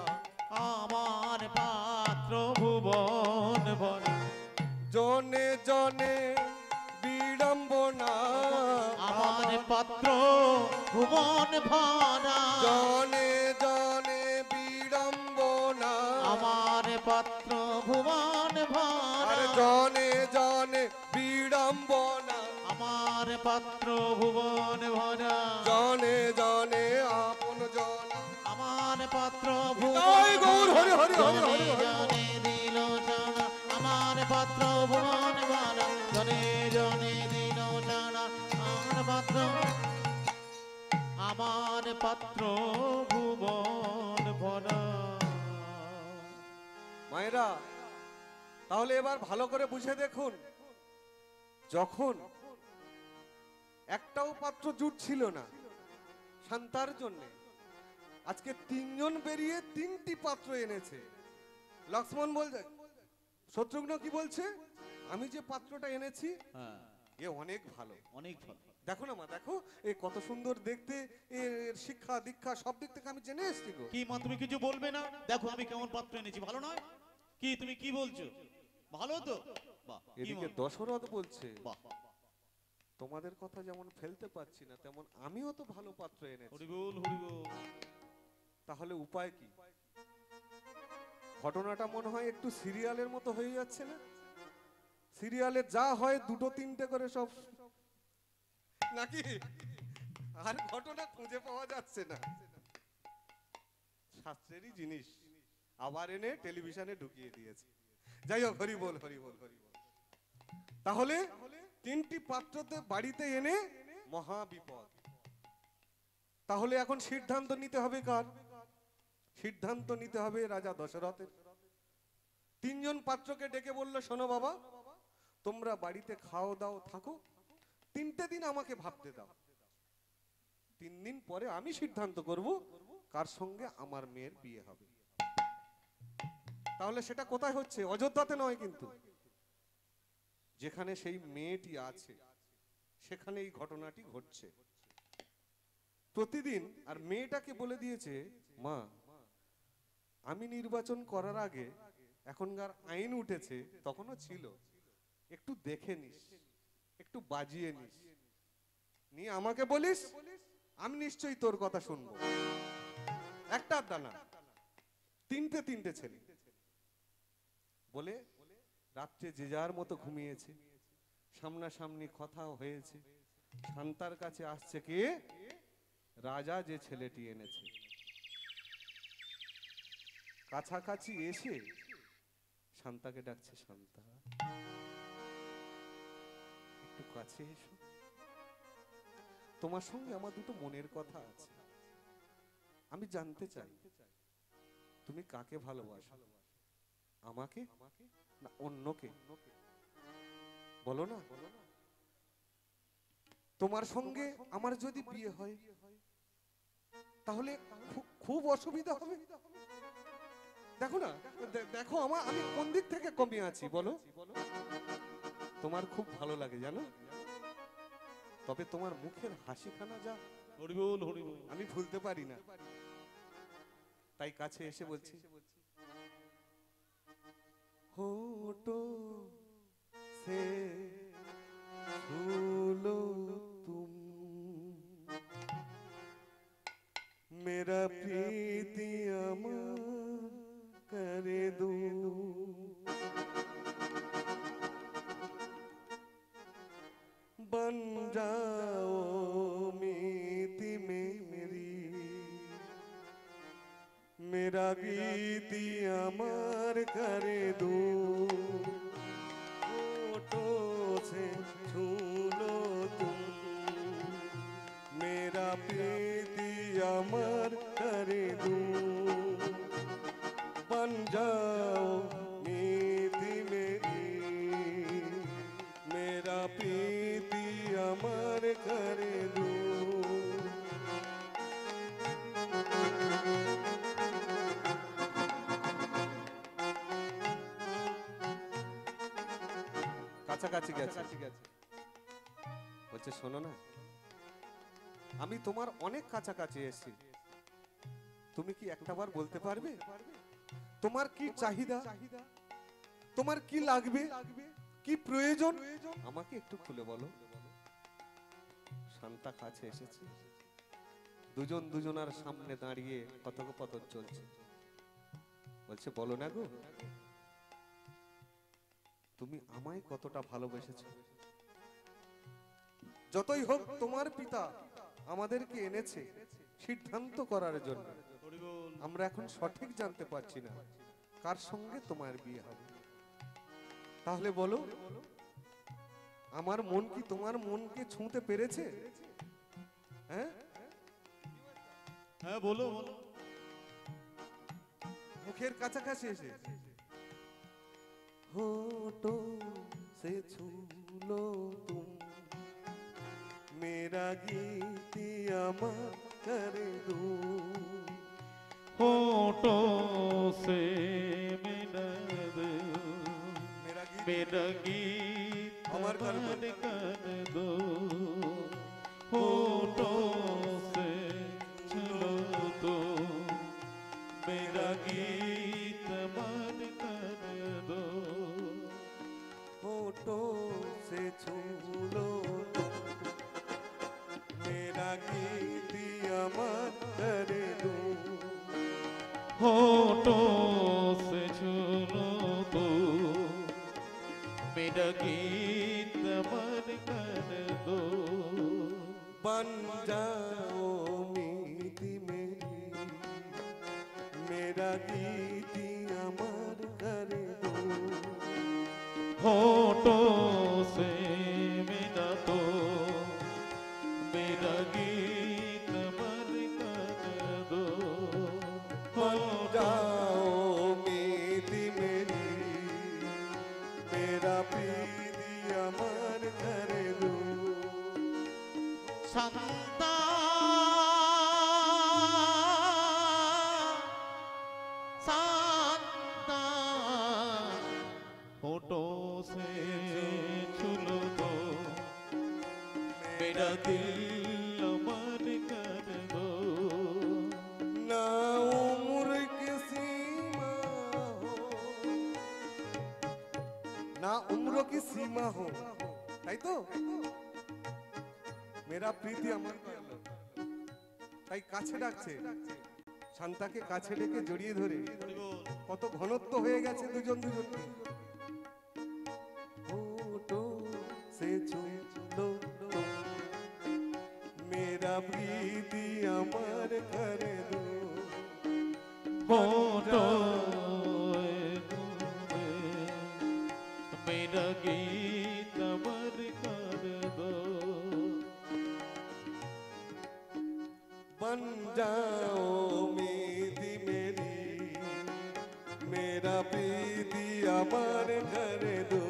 আমার পাত্র ভুবন ভরা। জনে জনে বিড়ম্বনা, আমার পাত্র ভুবন ভরা, জনে জনে বিড়ম্বনা, আমার পাত্র ভুবন ভরা, জনে জনে বিড়ম্বনা, আমার পাত্র ভুবন ভরা, জনে জনে আপন জন, আমার পাত্র ভুবন গৌর হরি হরি হরি জনে দিল জানা, আমার পাত্র ভুবন ভরা, জনে জনে দিল জানা, আমার পাত্র, আমার পাত্র ভুবন ভরা। মায়েরা তাহলে এবার ভালো করে বুঝে দেখুন, যখন একটাও পাত্র জুট ছিল না শান্তার জন্য, আজকে তিনজন বেরিয়ে তিনটি পাত্র এনেছে। লক্ষ্মণ বলছে, শত্রুঘ্ন কি বলছে? আমি যে পাত্রটা এনেছি এ অনেক ভালো, অনেক ভালো। দেখো না মা, দেখো এ কত সুন্দর দেখতে, এর শিক্ষা দীক্ষা সব দিক থেকে আমি জেনে এসেছি গো। কি মা তুমি কিছু বলবে না? দেখো আমি কেমন পাত্র এনেছি, ভালো নয় কি? তুমি কি বলছো? ভালো তো। এদিকে দশরথ বলছে তোমাদের কথা যেমন ফেলতে পারছি না তেমন আমিও তো ভালো পাত্র এনেছি। হরি বল হরি বল। তাহলে উপায় কি? ঘটনাটা মনে হয় একটু সিরিয়ালের মতো হয়ে যাচ্ছে না? সিরিয়ালে যা হয় দুটো তিনটে করে সব নাকি? আর ঘটনা খুঁজে পাওয়া যাচ্ছে না। শাস্ত্রেরই জিনিস আবার এনে টেলিভিশনে ঢুকিয়ে দিয়েছে। যাই হোক, হরি বল হরি বল হরি বল। তাহলে তিনটি পাত্রতে বাড়িতে এনে মহা বিপদ। তাহলে এখন সিদ্ধান্ত নিতে হবে কার? সিদ্ধান্ত নিতে হবে রাজা দশরথের। তিনজন পাত্রকে ডেকে বলল, শোনো বাবা, তোমরা বাড়িতে খাও দাও থাকো, তিনটে দিন আমাকে ভাবতে দাও, তিন দিন পরে আমি সিদ্ধান্ত করব কার সঙ্গে আমার মেয়ের বিয়ে হবে। তাহলে সেটা কোথায় হচ্ছে? অযোধ্যাতে নয়, কিন্তু যেখানে সেই মেয়েটি আছে সেখানে এই ঘটনাটি ঘটছে প্রতিদিন। আর মেয়েটাকে বলে দিয়েছে, মা আমি নির্বাচন করার আগে, এখনকার আইন উঠেছে, তখনও ছিল, একটু দেখে নিস, একটু বাজিয়ে নিস, নিয়ে আমাকে বলিস, আমি নিশ্চয়ই তোর কথা শুনবো। একটা দানা, তিনটে তিনটে ছেলে বলে রাত্রে যে যার মতো ঘুমিয়েছে, সামনাসামনি কথা হয়েছে। শান্তার কাছে আসছে কে? রাজা যে ছেলেটি এনেছে। কাছাকাছি এসে শান্তাকে ডাকছে, শান্তা একটু কাছে এসো, তোমার সঙ্গে আমার দুটো মনের কথা আছে, আমি জানতে চাই তুমি কাকে ভালোবাসো, আমাকে না অন্যকে, বলো না। তোমার সঙ্গে আমার যদি বিয়ে হয় তাহলে খুব অসুবিধা হবে, দেখো না, দেখো আমার, আমি কোন দিক থেকে কমে আছি, বলো। তোমার খুব ভালো লাগে জানো, তবে তোমার মুখের হাসিখানা যা, হরিবোল হরিবোল, আমি ভুলতে পারি না। তাই কাছে এসে বলছি, হোটো সে ভুলো তুম মেরা প্রীতি আমার করে দো, बन जाओ मीति में मेरी, मेरा गीति अमर कर दो, होठों से छू लो तुम मेरा प्रीति अमर कर दो, बन जाओ मीति मेरी, मेरा प्रीति अमर कर दो। কাছাকাছি গেছে, বলছে শোনো না, আমি তোমার অনেক কাছাকাছি এসেছি, তুমি কি একটাবার বলতে পারবে তোমার কি চাহিদা, তোমার কি লাগবে, কি প্রয়োজন, আমাকে একটু খুলে বলো। শান্তা কাছে এসেছে, দুজন দুজনার সামনে দাঁড়িয়ে কথোপকথন চলছে। বলছে বলো না গো, তুমি আমায় কতটা ভালোবেসেছো। যতই হোক তোমার পিতা আমাদেরকে এনেছে সিদ্ধান্ত করার জন্য, আমরা এখন সঠিক জানতে পারছি না কার সঙ্গে তোমার বিয়ে হবে, তাহলে বলো আমার মন কি তোমার মনকে ছুঁতে পেরেছে? হ্যাঁ হ্যাঁ বলো, মুখের কাছাকাছি এসে होठों से छू लो तुम मेरा गीत अमर कर दो, होठों से मेरा गीत अमर कर दो, होठों से छू लो तो मेरा गीत अमर कर दो, होठों से छू लो तो मेरा गीत अमर कर दो, होठों से छू लो तो मेरा गीत बन जाओ मीति मेरी, मेरा गीत अमर कर दो, होठों से मेरा तो मेरा गीत अमर कर दो, बन जाओ मीति मेरी, मेरा प्रीति से चुन दो, मेरा दिल अमर कर दो। ना उम्र की सीमा हो, ना उम्र की सीमा हो, ताई तो मेरा प्रीति अमर कर लो। ताई काछे डाकछे, शांता के काछे लेके जड़िए धरे। कत घनत्व हो गया छे दुजन दुजन। मेरा प्रीति अमर कर दो, मेरा गीत अमर कर दो। बन जाओ उम्मीद मेरी, मेरा प्रीति अमर कर दो।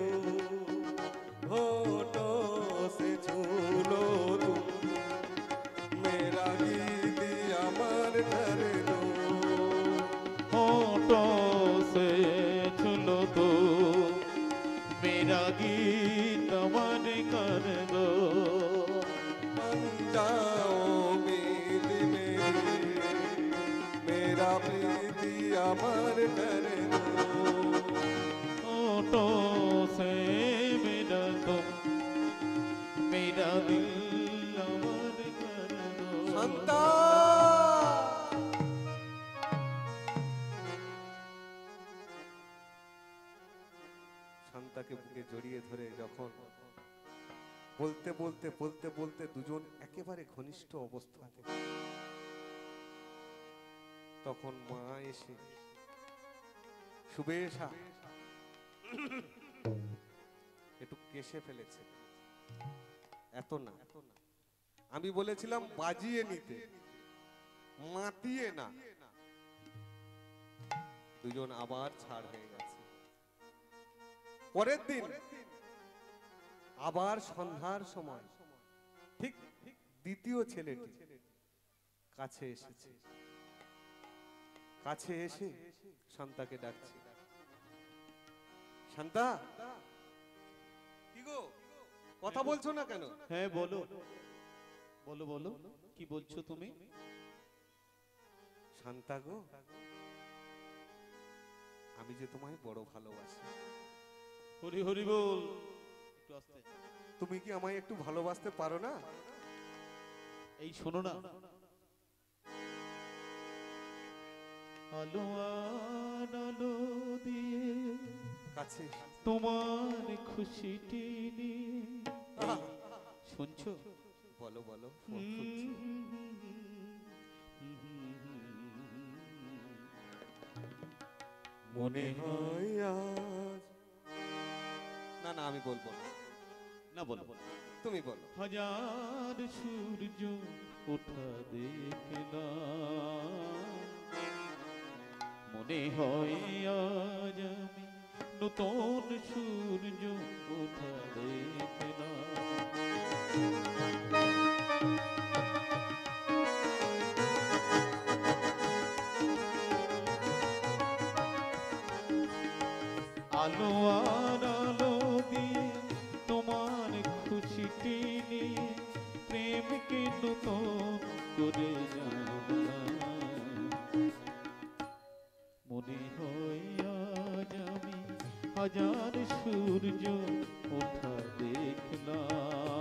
होठों से छूलो तुम, मेरा गीत अमर कर दो। होठों से छू लो तो, मेरा गीत अमर कर दो। बन जाओ उम्मीद मेरी, मेरा प्रीति अमर कर दो। होठों से मिला तुम, मेरा दिल अमर कर दो। शांता, शांता के बुके जड़िए धरे जखन बोलते बोलते बोलते बोलते दुजोन एकेबारे घनिष्ठ अवस्थाते, तखन मा एसे शुभेच्छा একটু কেশে ফেলেছে। এত না, আমি বলেছিলাম বাজিয়ে নিতে, মাতিয়ে না। দুজন আবার ছাড় হয়ে গেছে। পরের দিন আবার সন্ধ্যার সময় ঠিক দ্বিতীয় ছেলেটি কাছে এসেছে। কাছে এসে শান্তাকে ডাকছে, শান্তা কি গো কথা বলছো না কেন? হ্যাঁ বলো বলো বলো, কি বলছো তুমি? শান্তা গো, আমি যে তোমায় বড় ভালোবাসি। হরি হরি বল। একটু আস্তে। তুমি কি আমায় একটু ভালোবাসতে পারো না? এই শোনো না, আলো আলো দিয়ে কাছে তোমার খুশিটি নিয়ে। শুনছো? বলো বলো। মনে হয় না, না আমি বলবো না, না বলো বলো তুমি বলো। হাজার সূর্য ওঠা দেখলাম, মনে হয় আজ আমি নতুন সূর্য ওঠা দেখলাম। আলো আর আলো দিয়ে তোমার খুশিটি নিয়ে প্রেমকে নতুন করে জানলাম। মনে হয় আজ আমি হাজার সূর্য ওঠা দেখলাম,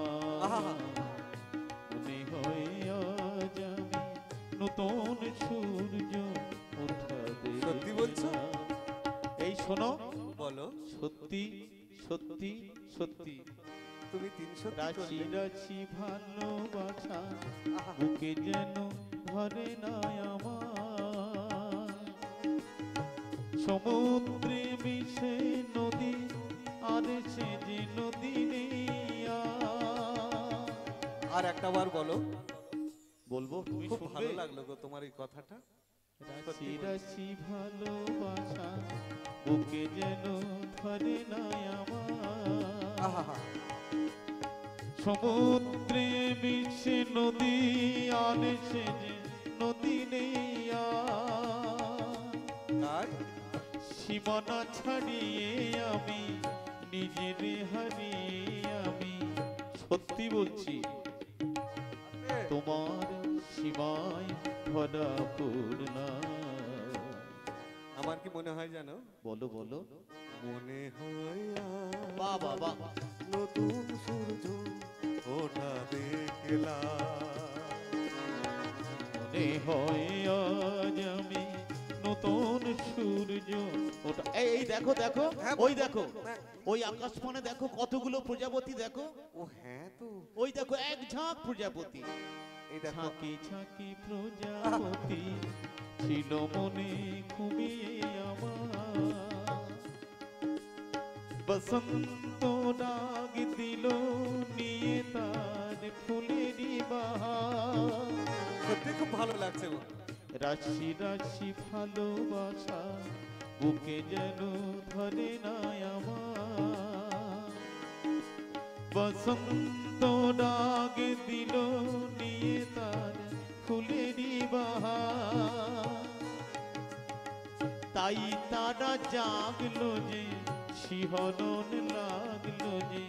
মনে হয় আজ আমি নতুন সূর্য ওঠা দেখলাম। সত্যি বলছো? এই শোনো বলো। সত্যি সত্যি সত্যি। তুমি ৩০০ রাশি রাশি ভালোবাসা বুকে যেন ধরে না আমার। সমুদ্রে মিশে নদী, আর সে যে নদী নেই। আর একটা বার বলো। বলবো, তুমি খুব ভালো লাগলো গো তোমার এই কথাটা। রাশি রাশি ভালোবাসা বুকে যেন ধরে না আমার। সমুদ্রে মিশে নদী, আর সে যে নদী নেই। সীমানা ছাড়িয়ে আমি निजिरे हारिए आमी सत्यि बोलछि तोमार सीमाय भरा पूर्णा। आमार कि मने हय जानो बोलो बोलो मने हय वाह वाह वाह नतुन सूरज ओठा देखला मने हय आमी नतुन सूरज ओठा ए देखो देखो ओई देखो ओई आकाशमाने देखो কতগুলো প্রজাপতি দেখো ও হ্যাঁ তো ওই দেখো এক ঝাঁক প্রজাপতি এই দেখো ঝাঁকি প্রজাপতি ছিল মনে ঘুমিয়ে আমার বসন্ত ডাক দিল নিয়ে তার ফুলেরই বাহার সত্যি খুব ভালো লাগছে গো রাশি রাশি ভালোবাসা বুকে যেন ধরে না আমার বসন্ত ডাক দিল নিয়ে তার ফুলেরই বাহার তাই তারা জাগলো যে শিহরণ লাগলো যে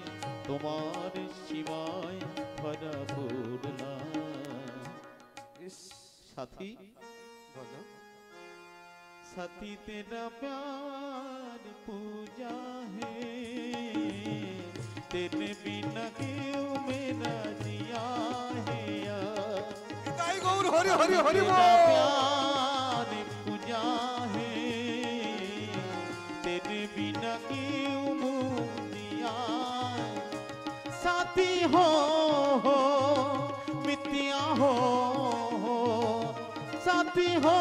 তোমার সীমায় ভরা পূর্ণা। সাথী साथी तेरा प्यार पूजा है तेरे बिना क्यों मेरा जिया है यार गौर हरि हरि हरि प्यार पूजा है तेरे बिना क्यों मुनिया साथी हो मितिया हो साथी हो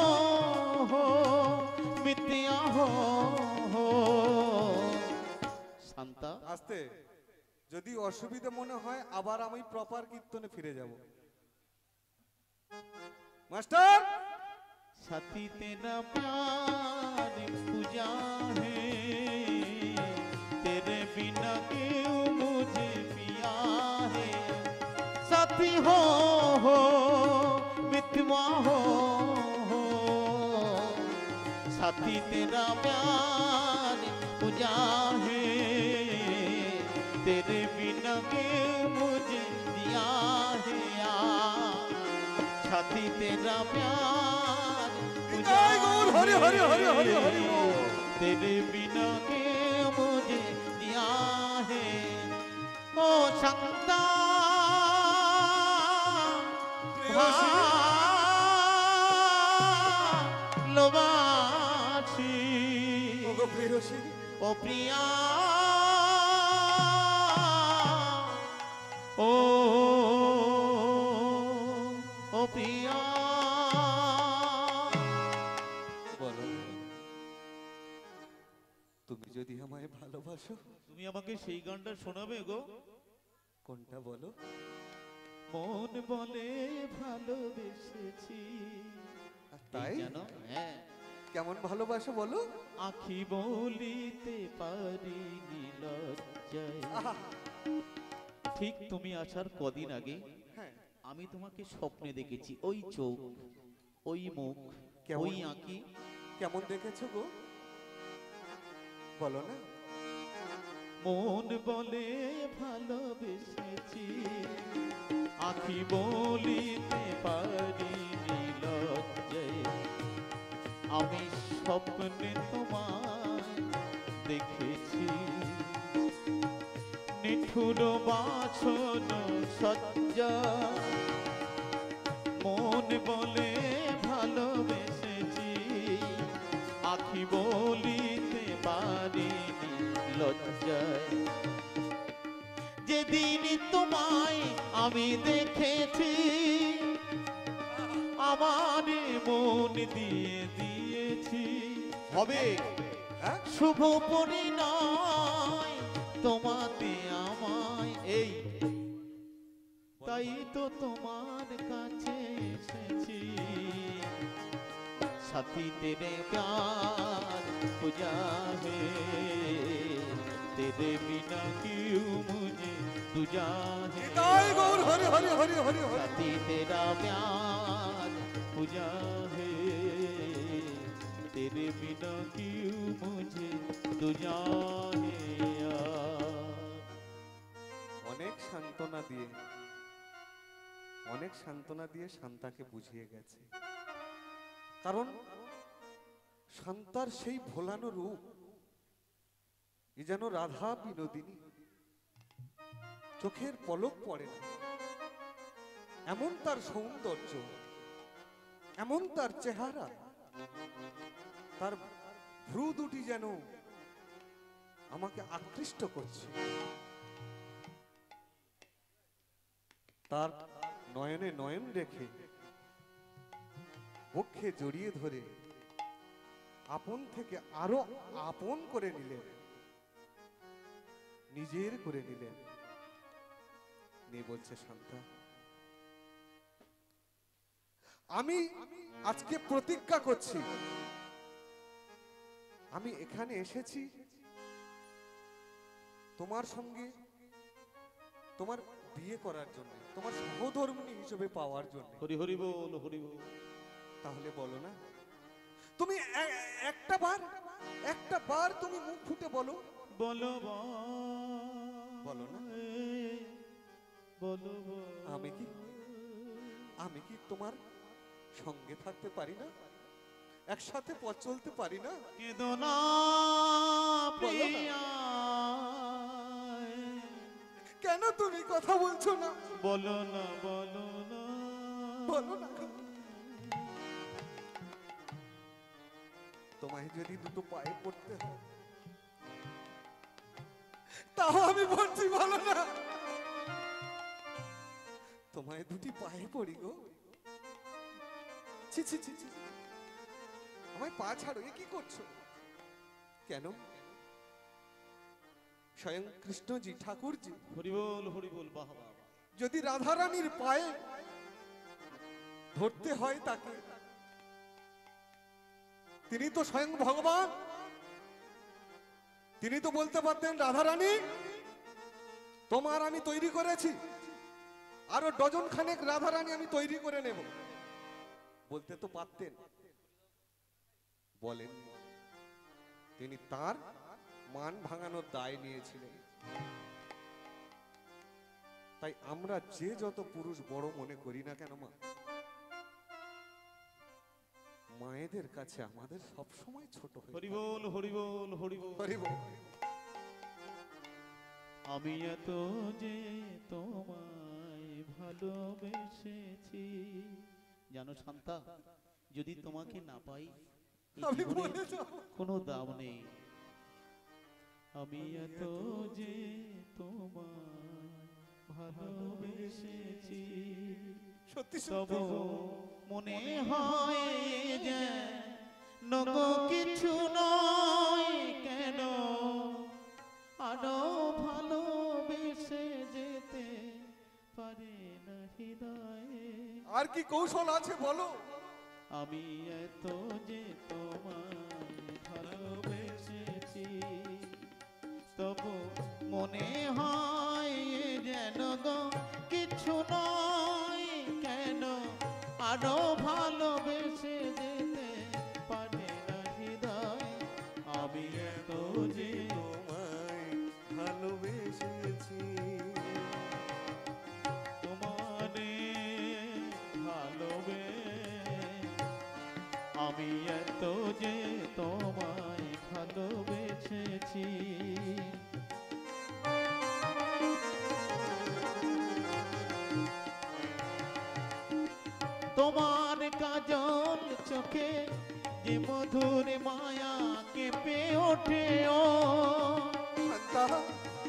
मितिया हो शांता आस्ते যদি অসুবিধা মনে হয় আবার আমি প্রপার কীর্তনে ফিরে যাব মাস্টার। সাথী তেরা প্যার পূজা হে তেরে বিনা কেউ মুঝে পিয়া হে সাথী हो मितवा हो साथी तेरा प्यार पूजा है तेरे बिना के मुझे दिया है यार साथी तेरा प्यार पूजा हरि हरि हरि हरि हरि तेरे बिना के मुझे दिया है ओ संता ओ प्रिया ओ प्रिया बोलो তুমি যদি আমায় ভালোবাসো তুমি আমাকে সেই গানটা শোনাবে গো কোনটা বলো মন বলে ভালোবেসেছি তাই জানো হ্যাঁ কেমন ভালোবাসো বলো आखी बोलिते पारी नीलज्जाय ठीक तुम्हें आसार कदिन आगे आमी तुम्हें स्वप्ने देखेछि ओई चोख ओई मुख ओई आँखी केमन देखेछो गो बोलो ना मन बोले भालोबेसेछि आखी बोलिते पारी नीलज्जाय आमी स्वप्ने तुम्हारे देखेछि निठुर बाछन सज्जा मन बोले भालोबेसेछि आखी बोलिते पारिनि लज्जाय जेदिन तुम्हारे आमी देखेछि आमार मन दिए शुभ परिणय तुम्हारे आमाय ताई तो तुम्हारे काछे एसेछि साथी तेरे प्यार पूजा है तेरे बिना क्यों मुझे तुझा है साथी तेरा प्यार पूजा है तेरे बिना क्यों मुझे तुझा है यार। অনেক সান্তনা দিয়ে শান্তাকে বুঝিয়ে গেছে। কারণ শান্তার সেই ভোলানো রূপ এ যেন রাধা বিনোদিনী, চোখের পলক পড়ে না। এমন তার সৌন্দর্য, এমন তার চেহারা, তার ভ্রু দুটি যেন আমাকে আকৃষ্ট করছে। তার নয়নে নয়ন রেখে, বক্ষে জড়িয়ে ধরে আপন থেকে আরো আপন করে নিলেন, নিজের করে নিলেন। নিয়ে বলছে, শান্তা, আমি আজকে প্রতিজ্ঞা করছি, আমি এখানে এসেছি তোমার সঙ্গে তোমার বিয়ে করার জন্য, তোমার সহধর্মিণী হিসেবে পাওয়ার জন্য। হরি হরি বল, হরি বল। তাহলে বলো না, তুমি একটা বার তুমি মুখ ফুটে বলো, বলো বলো না, বলো, আমি কি তোমার সঙ্গে থাকতে পারি না, একসাথে পথ চলতে পারি না? কেঁদো না প্রিয়া, কেন তুমি কথা বলছো না? বলো না, বলো না, বলো না। তোমায় যদি দুটো পায়ে পড়তে হয় তাও আমি বলছি বলো না। তোমায় দুটি পায়ে পড়ি গো, ছি ছি ছি ছি, আমায় পা ছাড়ো, এ কি করছো? কেন? স্বয়ং কৃষ্ণজি, ঠাকুরজি, হরিবল হরিবল, বাহবা, যদি রাধারানীর পায়ে ধরতে হয় তাকে, তিনি তো স্বয়ং ভগবান, তিনি তো বলতে পারতেন, রাধারানী তোমার আমি তৈরি করেছি, আরো ডজন খানেক রাধারানী আমি তৈরি করে নেব, বলতে তো পারতেন, বলেন। তিনি তার মান ভাঙানোর দায় নিয়েছিলেন। তাই আমরা যে যত পুরুষ বড় মনে করি না কেন, মায়েদের কাছে আমাদের সব সময় ছোট। হরিবল হরিবল হরিবল হরিবল। আমি এত যে তোমায় ভালোবেসেছি জানো শান্তা, যদি তোমাকে না পাই কোনো দাম নেই। আমি এত যে তোমায় ভালোবেসেছি, সত্যি সব মনে হয় যেন কিছু নয়, কেন আরো ভালোবেসে যেতে পারে না হৃদয়ে, আর কি কৌশল আছে বলো? আমি এত যে তোমায় ভালোবেসেছি, তবু মনে হয় যেন কিছু নয়, কেন আরো ভালোবেসে যেতে পারে না হৃদয়। আমি এত যে তোমায় ভালোবেসেছি, তোমারে ভালোবেসে আমি এত যে তোমায় ভালোবেসেছি। তোমার কাজল চোখে যে মধুর মায়া কেঁপে ওঠে, ও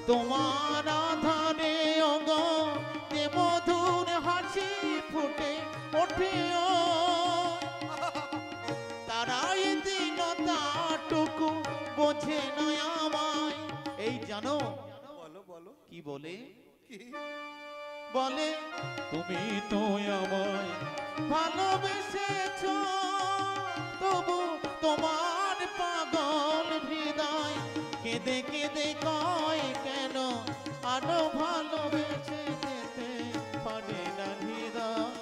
তোমার আধারে অঙ্গ যে মধুর হাসি ফুটে ওঠে, ও তারাই দিন তাটুকু বোঝে নয় আমায়। এই জানো বলো বলো কি বলে, কি বলে? তুমি তো আমায় ভালোবেসেছ, তবু তোমার পাগল হৃদয় কেঁদে কেঁদে কয়, কেন আরো ভালোবেসে যেতে পারে না হৃদয়।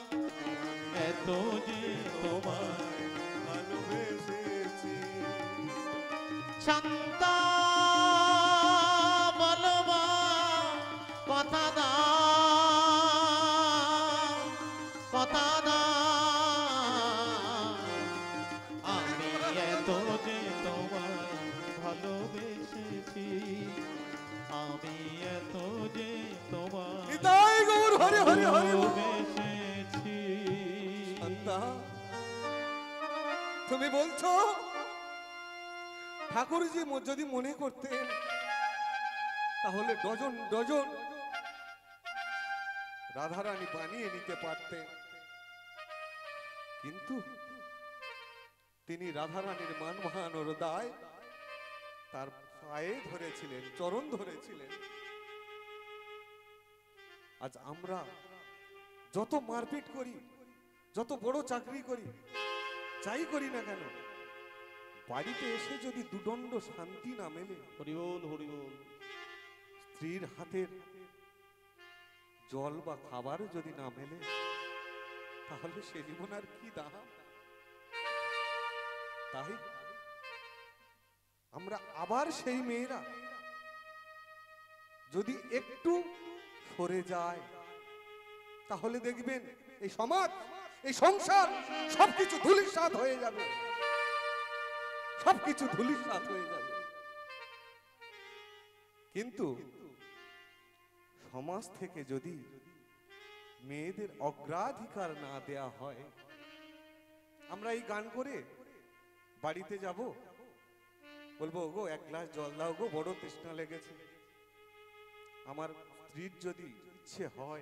এত যে তোমায় ভালোবেসেছি শান্তা, বলবা কথা দাও, हरे हरे हरे শান্তা তুমি বলছো ঠাকুরজি যদি মনে করতেন তাহলে ডজন ডজন রাধা রানী বানিয়ে নিতে পারতেন কিন্তু তিনি রাধা রানীর মান মহান হৃদয় তার পায়ে ধরেছিলেন চরণ ধরেছিলেন आज आम्रा जत मारपीट करी जत बड़ो चाकरी करी जाई करी ना केन बाड़ीते एसे जदि दुदण्ड शांति ना मेले हरिओम हरिओम स्त्रीर हाथेर जल बा खाबार जदि ना मेले ताहले से जीवन आर कि दाम ताई आम्रा आबार सेई मेयेरा जदि एकटू सरे जाए ताहले देखबेन ए समाज ए संसार सबकिछु धूलिसात हो जाबे सबकिछु धूलिसात हो जाबे किन्तु समाज थेके जदि मेयेदेर अग्राधिकार ना देया हय आमरा एई गान करे बाड़ीते जाबो बोलबो गो एक ग्लास जल दाओ गो बड़ो तृष्णा लेगेछे आमार स्त्री जदि इच्छे हय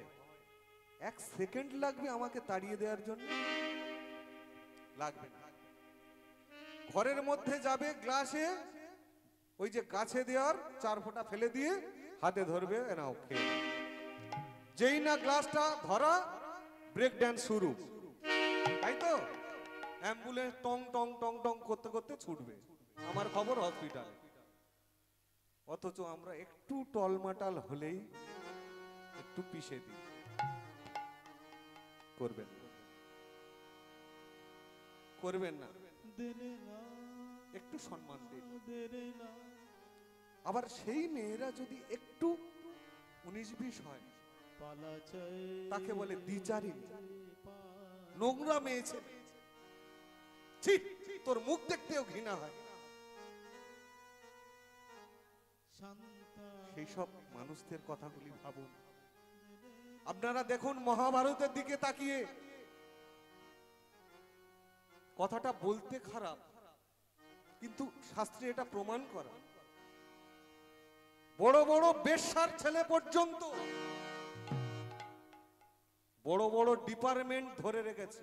एक सेकेंड लागबे आमाके ताड़िये देवार जोन्नो लागबे घरेर मध्धे जाबे ग्लासे ओई जे गाछे देवार चार फोटा फेले दिये हाथे धरबे नाओ खेये जेई ना ग्लासटा धरा ब्रेक डांस शुरू ताई तो एम्बुलेंस टंग टंग टंग टंग करते करते छुटबे आमार खबर हस्पिटाले অথচ আমরা একটু টলমাটাল হলেই একটু পিছে দিই করবেন না করবেন না একটু সম্মান দিন আবার সেই মেয়েরা যদি একটু 19-20 হয় তাকে বলে দ্বিচারী নোংরা মেয়ে ছেলে ছি তোর মুখ দেখতেও ঘৃণা হয় সেই সব মানুষদের কথাগুলি ভাবুন আপনারা দেখুন মহাভারতের দিকে তাকিয়ে কথাটা বলতে খারাপ কিন্তু শাস্ত্রে এটা প্রমাণ করা বড় বড় বেশ্যার ছেলে পর্যন্ত বড় বড় ডিপার্টমেন্ট ধরে রেখেছে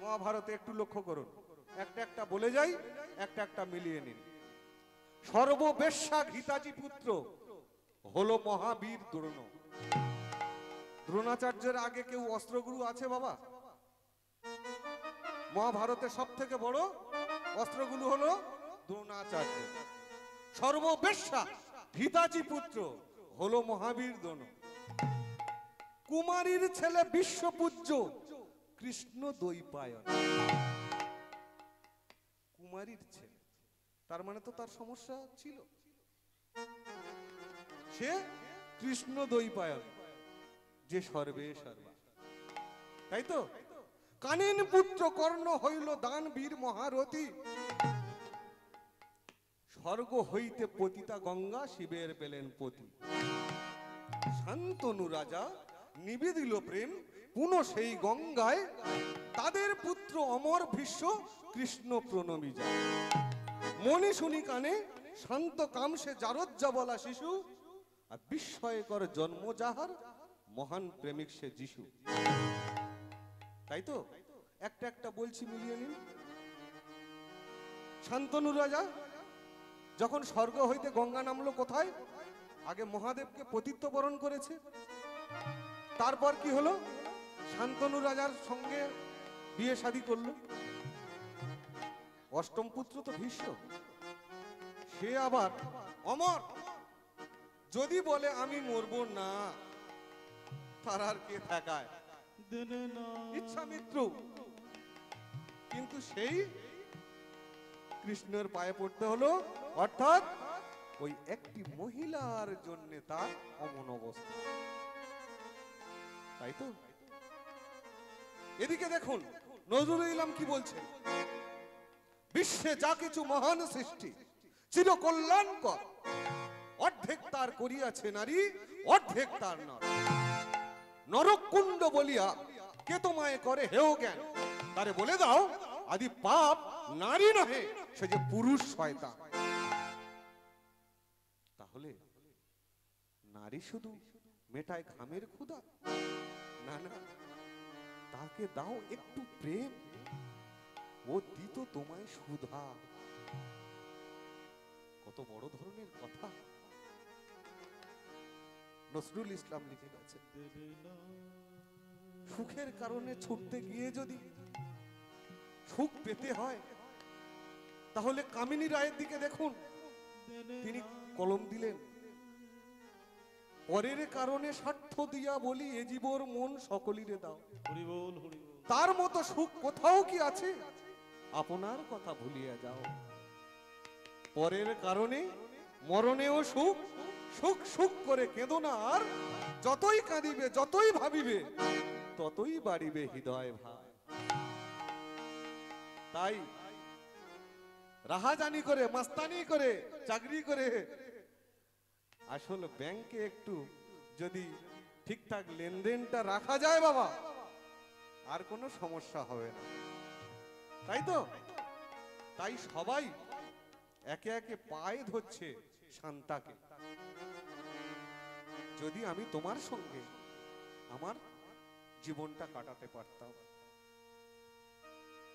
মহাভারতে একটু লক্ষ্য করুন একটা একটা বলে যাই একটা একটা মিলিয়ে নিন सर्ववेश्या घीताजी पुत्र हलो महावीर द्रोण द्रोणाचार्यर आगे केउ अस्त्रगुरु आछे बाबा महाभारते सबथेके बड़ अस्त्रगुरु हलो द्रोणाचार्य सर्ववेश्या घीताजी पुत्र हलो महावीर द्रोण कुमारीर छेले विश्वपूज्य कृष्ण दैपायन कुमारीर छेले तार माने तो तार समस्या छिलो से कृष्ण दैपायन जे सर्वे सर्वा ताई तो कानिन पुत्र कर्ण हईल दानवीर महारथी स्वर्ग हईते पतिता गंगा शिवेर पेलेन पति शांतनु राजा निवेदिल प्रेम पुनः सेई गंगाय तादेर पुत्र अमर भीष्म कृष्ण प्रणमी जाय मनी सुनी काने शांत काम से जारज्जा बला शिशु विस्मयकर जन्म जाहार महान प्रेमिक से जीशु ताई तो एकटा एकटा बोलछि मिलिए निन शांतनु राजा जखन स्वर्ग हईते गंगा नामलो कोथाय आगे महादेव के पतित्व बरण करेछे तारपर कि हलो शांतनु राजार संगे बिये शादी करलो अष्टम पुत्र तो भीष्म से आबार अमर जदि बोले आमी मरबो ना तार आर के थाकाय इच्छा मित्रु किन्तु सेई कृष्णर पाये पड़ते हलो अर्थात ओई एकटी महिलार जन्य तार अमन अवस्था ताई तो एदिके देखुन नजरुल इलाम कि बोलछे विश्वे जा किछु महान सृष्टि चिर कल्याणकर अर्धेक तार करियाछे नारी अर्धेक तार नर नरकुंड बलिया के तुम्हें करे हेओ ज्ञान तारे बोले दाओ आदि पाप नारी नहे से जे पुरुष शयतान ताहले नारी शुधु मेटाय घामेर खुदा ना ना ताके दाओ एकटू प्रेम ओ दीतो तुम्हें सुधा कत बड़ धरनेर कथा नसरुल इस्लाम लिखे गेছে সুখের কারণে ছুটতে গিয়ে যদি সুখ পেতে হয় তাহলে কামিনী রায়ের দিকে দেখুন তিনি কলম দিলেন পরের কারণে স্বার্থ দিয়া বলি এ জীবর মন সকলিরে দাও হরি বল হরি বল তার মতো সুখ কোথাও কি আছে আপনার কথা ভুলিয়া যাও পরের কারণে মরণেও সুখ সুখ সুখ করে কেঁদো না আর যতই কাঁদিবে যতই ভাবিবে ততই বাড়িবে হৃদয় ভাই তাই রাহাজানি করে মাস্তানি করে চাকরি করে আসল ব্যাংকে একটু যদি ঠিকঠাক লেনদেনটা রাখা যায় বাবা আর কোনো সমস্যা হবে না তাই তো তাই সবাই একে একে পায়ে ধরছে শান্তাকে যদি আমি তোমার সঙ্গে আমার জীবনটা কাটাতে পারতাম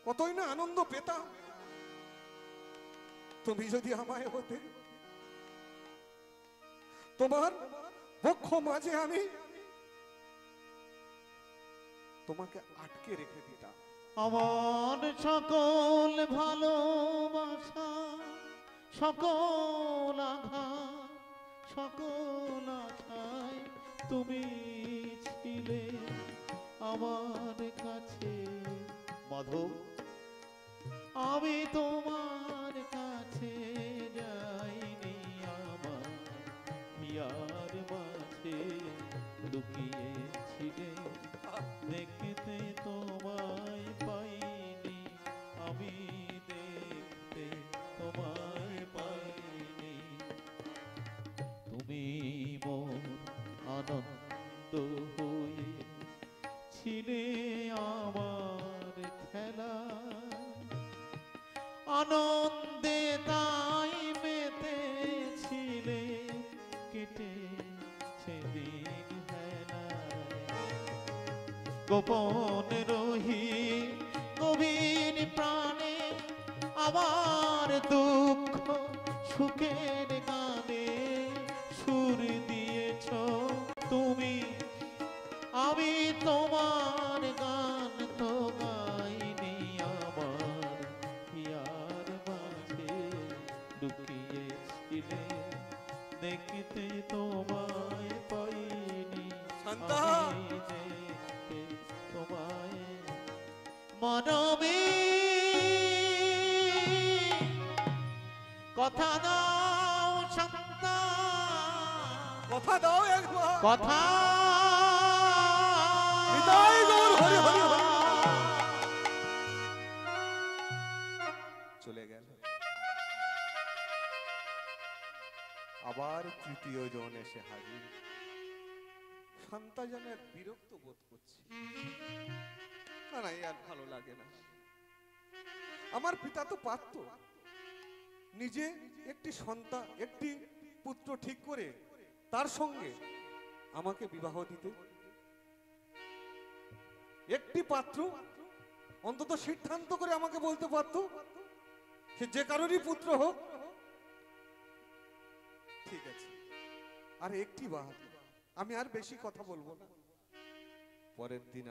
কতই না আনন্দ পেতাম তুমি যদি আমায় হতে তোমার বক্ষ মাঝে আমি তোমাকে আটকে রেখে দিতাম আমার সকল ভালোবাসা সকল আঘাত সকল আশায় তুমি ছিলে আমার কাছে মাধব আমি তোমার কাছে যাইনি আমার হিয়ার মাঝে লুকিয়েছিলে দেখতে তোমায় পাইনি আমি দেখতে তোমায় পাইনি তুমি মোর আনন্দ হয়ে ছিলে আমার খেলা আনন্দে তাই মেতে ছিলে কেটেছে দিন হেলা গোপন রহি গভীর প্রাণে আমার দুঃখ সুখের গানে সুর দিয়েছ তুমি আমি তোমার গান তো গাইনি আমার হিয়ার মাঝে লুকিয়েছিলে দেখতে তোমায় পাইনি দেখতে তোমায় মনমে কথা দাও শান্তা কথা দাও একবার কথা चले गए तृतीय जन एसे हाजिर शांता जाने बिरक्त बोध करछे पिता तो पारतो निजे एकटी सन्तान एकटी पुत्र ठीक करे तार संगे आमाके विवाह दिते একটি পাত্র অন্তত সিদ্ধান্ত করে আমাকে বলতে পারতো সে যে কারোরই পুত্র হোক ঠিক আছে আর একটি বার আমি আর বেশি কথা বলবো না পরের দিন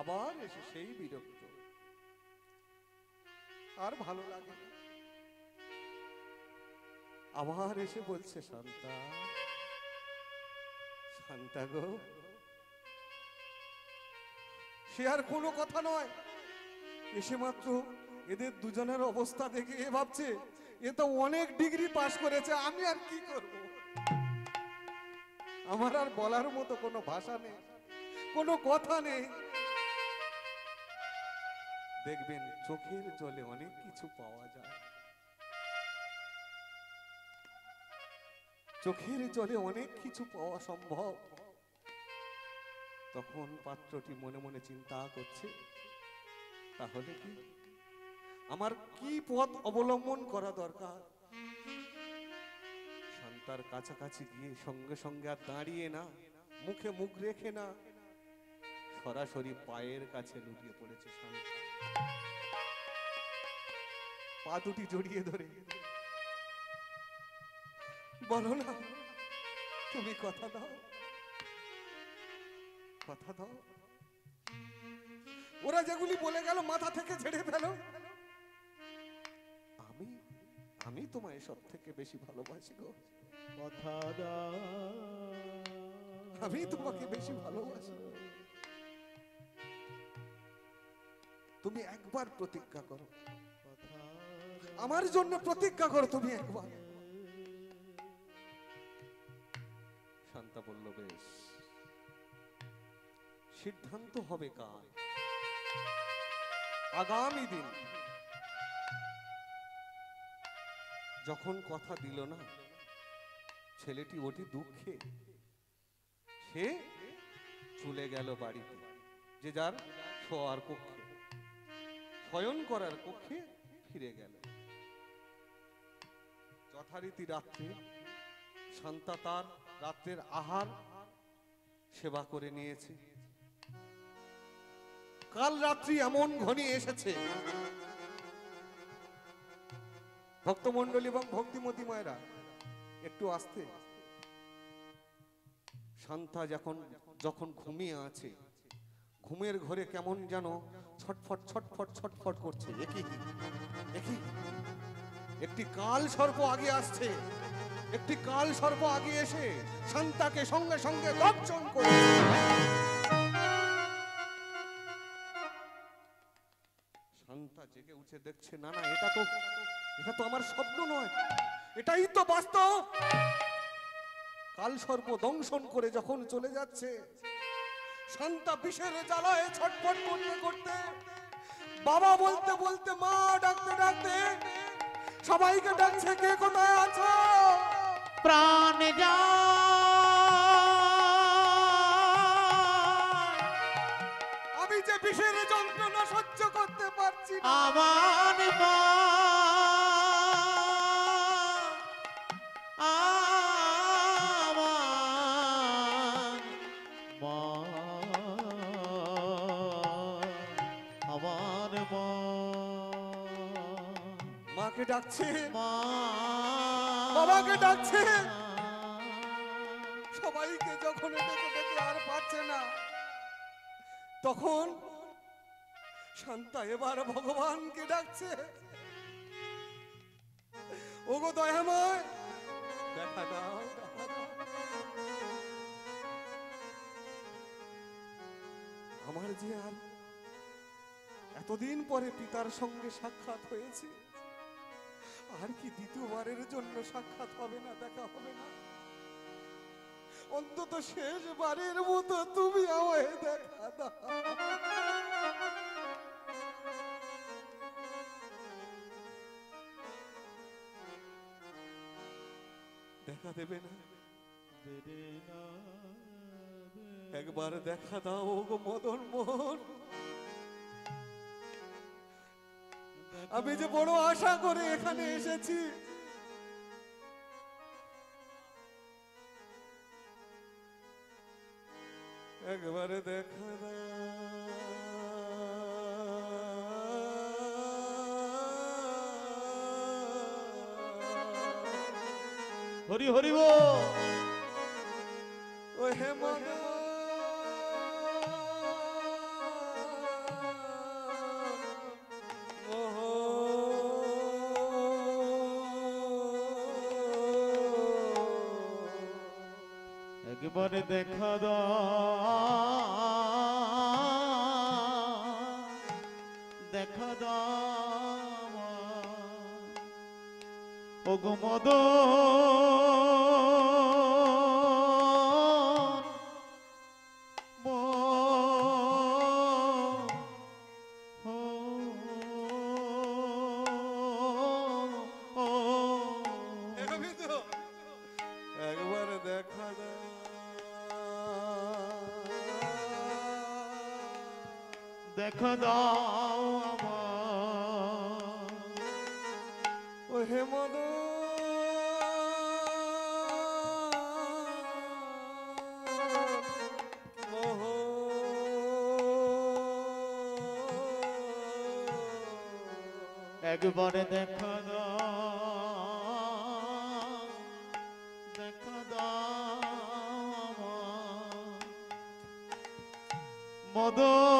আবার এসে সেই বিরক্ত আর ভালো লাগে না আবার এসে বলছে শান্তা শান্তা গো शेयर कोनो कथा नয় এসে মাত্র এদের দুজনের অবস্থা দেখে এ ভাবছে এ তো অনেক ডিগ্রি পাস করেছে আমি আর কি করব আমার আর বলার মতো কোনো ভাষা নেই কোনো কথা নেই দেখবেন চোখের জলে অনেক কিছু পাওয়া যায় চোখের জলে অনেক কিছু পাওয়া সম্ভব তখন পাত্রটি মনে মনে চিন্তা করছে, তাহলে কি আমার কি পথ অবলম্বন করা দরকার। শান্তার কাছাকাছি গিয়ে সঙ্গে সঙ্গে আর দাঁড়িয়ে না, মুখে মুখ রেখে না, সরাসরি পায়ের কাছে লুটিয়ে পড়েছে শান্তা। পা দুটি জড়িয়ে ধরে, বলো না তুমি, কথা দাও, কথা দাও। ওরা যেগুলি বলে গেল মাথা থেকে ঝেড়ে ফেলো। আমি তোমায় সব থেকে বেশি ভালোবাসি গো, কথা দাও, আমি তোমাকে বেশি ভালোবাসি। তুমি একবার প্রতিজ্ঞা করো, আমার জন্য প্রতিজ্ঞা করো তুমি একবার। শান্তা বলল, বেশ, সিদ্ধান্ত হবে কাল আগামী দিন। যখন কথা দিল না, ছেলেটি ওটি দুঃখে সে চলে গেল বাড়িতে, যে যার শোয়ার কক্ষে, শয়ন করার কক্ষে ফিরে গেল। যথারীতি রাত্রে শান্তা তার রাত্রের আহার সেবা করে নিয়েছে। কাল রাত্রি এমন ঘনিয়ে এসেছে, ভক্তমন্ডলী এবং ভক্তিমতী মায়েরা একটু আসতে। শান্তা যখন ঘুমিয়ে আছে, ঘুমের ঘরে কেমন যেন ছটফট ছটফট ছটফট করছে। একটি কাল সর্প আগে আসছে, একটি কাল সর্প আগে এসে শান্তাকে সঙ্গে সঙ্গে দর্শন করে। শান্তা জেগে উঠে দেখছে, না না, এটা তো আমার স্বপ্ন নয়, এটাই তো বাস্তব। কাল সর্প দংশন করে যখন চলে যাচ্ছে, শান্তা বিষের জ্বালায় ছটফট করতে করতে, বাবা বলতে বলতে, মা ডাকতে ডাকতে, সবাইকে ডাকছে, কে কোথায় আছো। প্রাণ যা আমি যে বিষের যন্ত্রণা সহ্য করতে পারছি না, আমার মা ডাকছে, বাবাকে ডাকছে, সবাইকে যখন আর পাচ্ছে না, তখন শান্তা এবার ভগবানকে ডাকছে, ওগো দয়াময় দেখা দাও। আমার যে আর এতদিন পরে পিতার সঙ্গে সাক্ষাৎ হয়েছে, আর কি দ্বিতীয়বারের জন্য সাক্ষাৎ হবে না, দেখা হবে না। অন্তত শেষবারের মতো তুমি আমায় দেখা দাও। দেখা দেবে না, একবার দেখা দাও গো মদন মোহন। আমি যে বড় আশা করে এখানে এসেছি, একবারে দেখা দাও। হরি হরি বল। হে মা, একবার দেখা দাও, দেখা দাও ওগো মদন একবার দেখা দাও। खुदा ओहे मधु एक बार देखा मधु।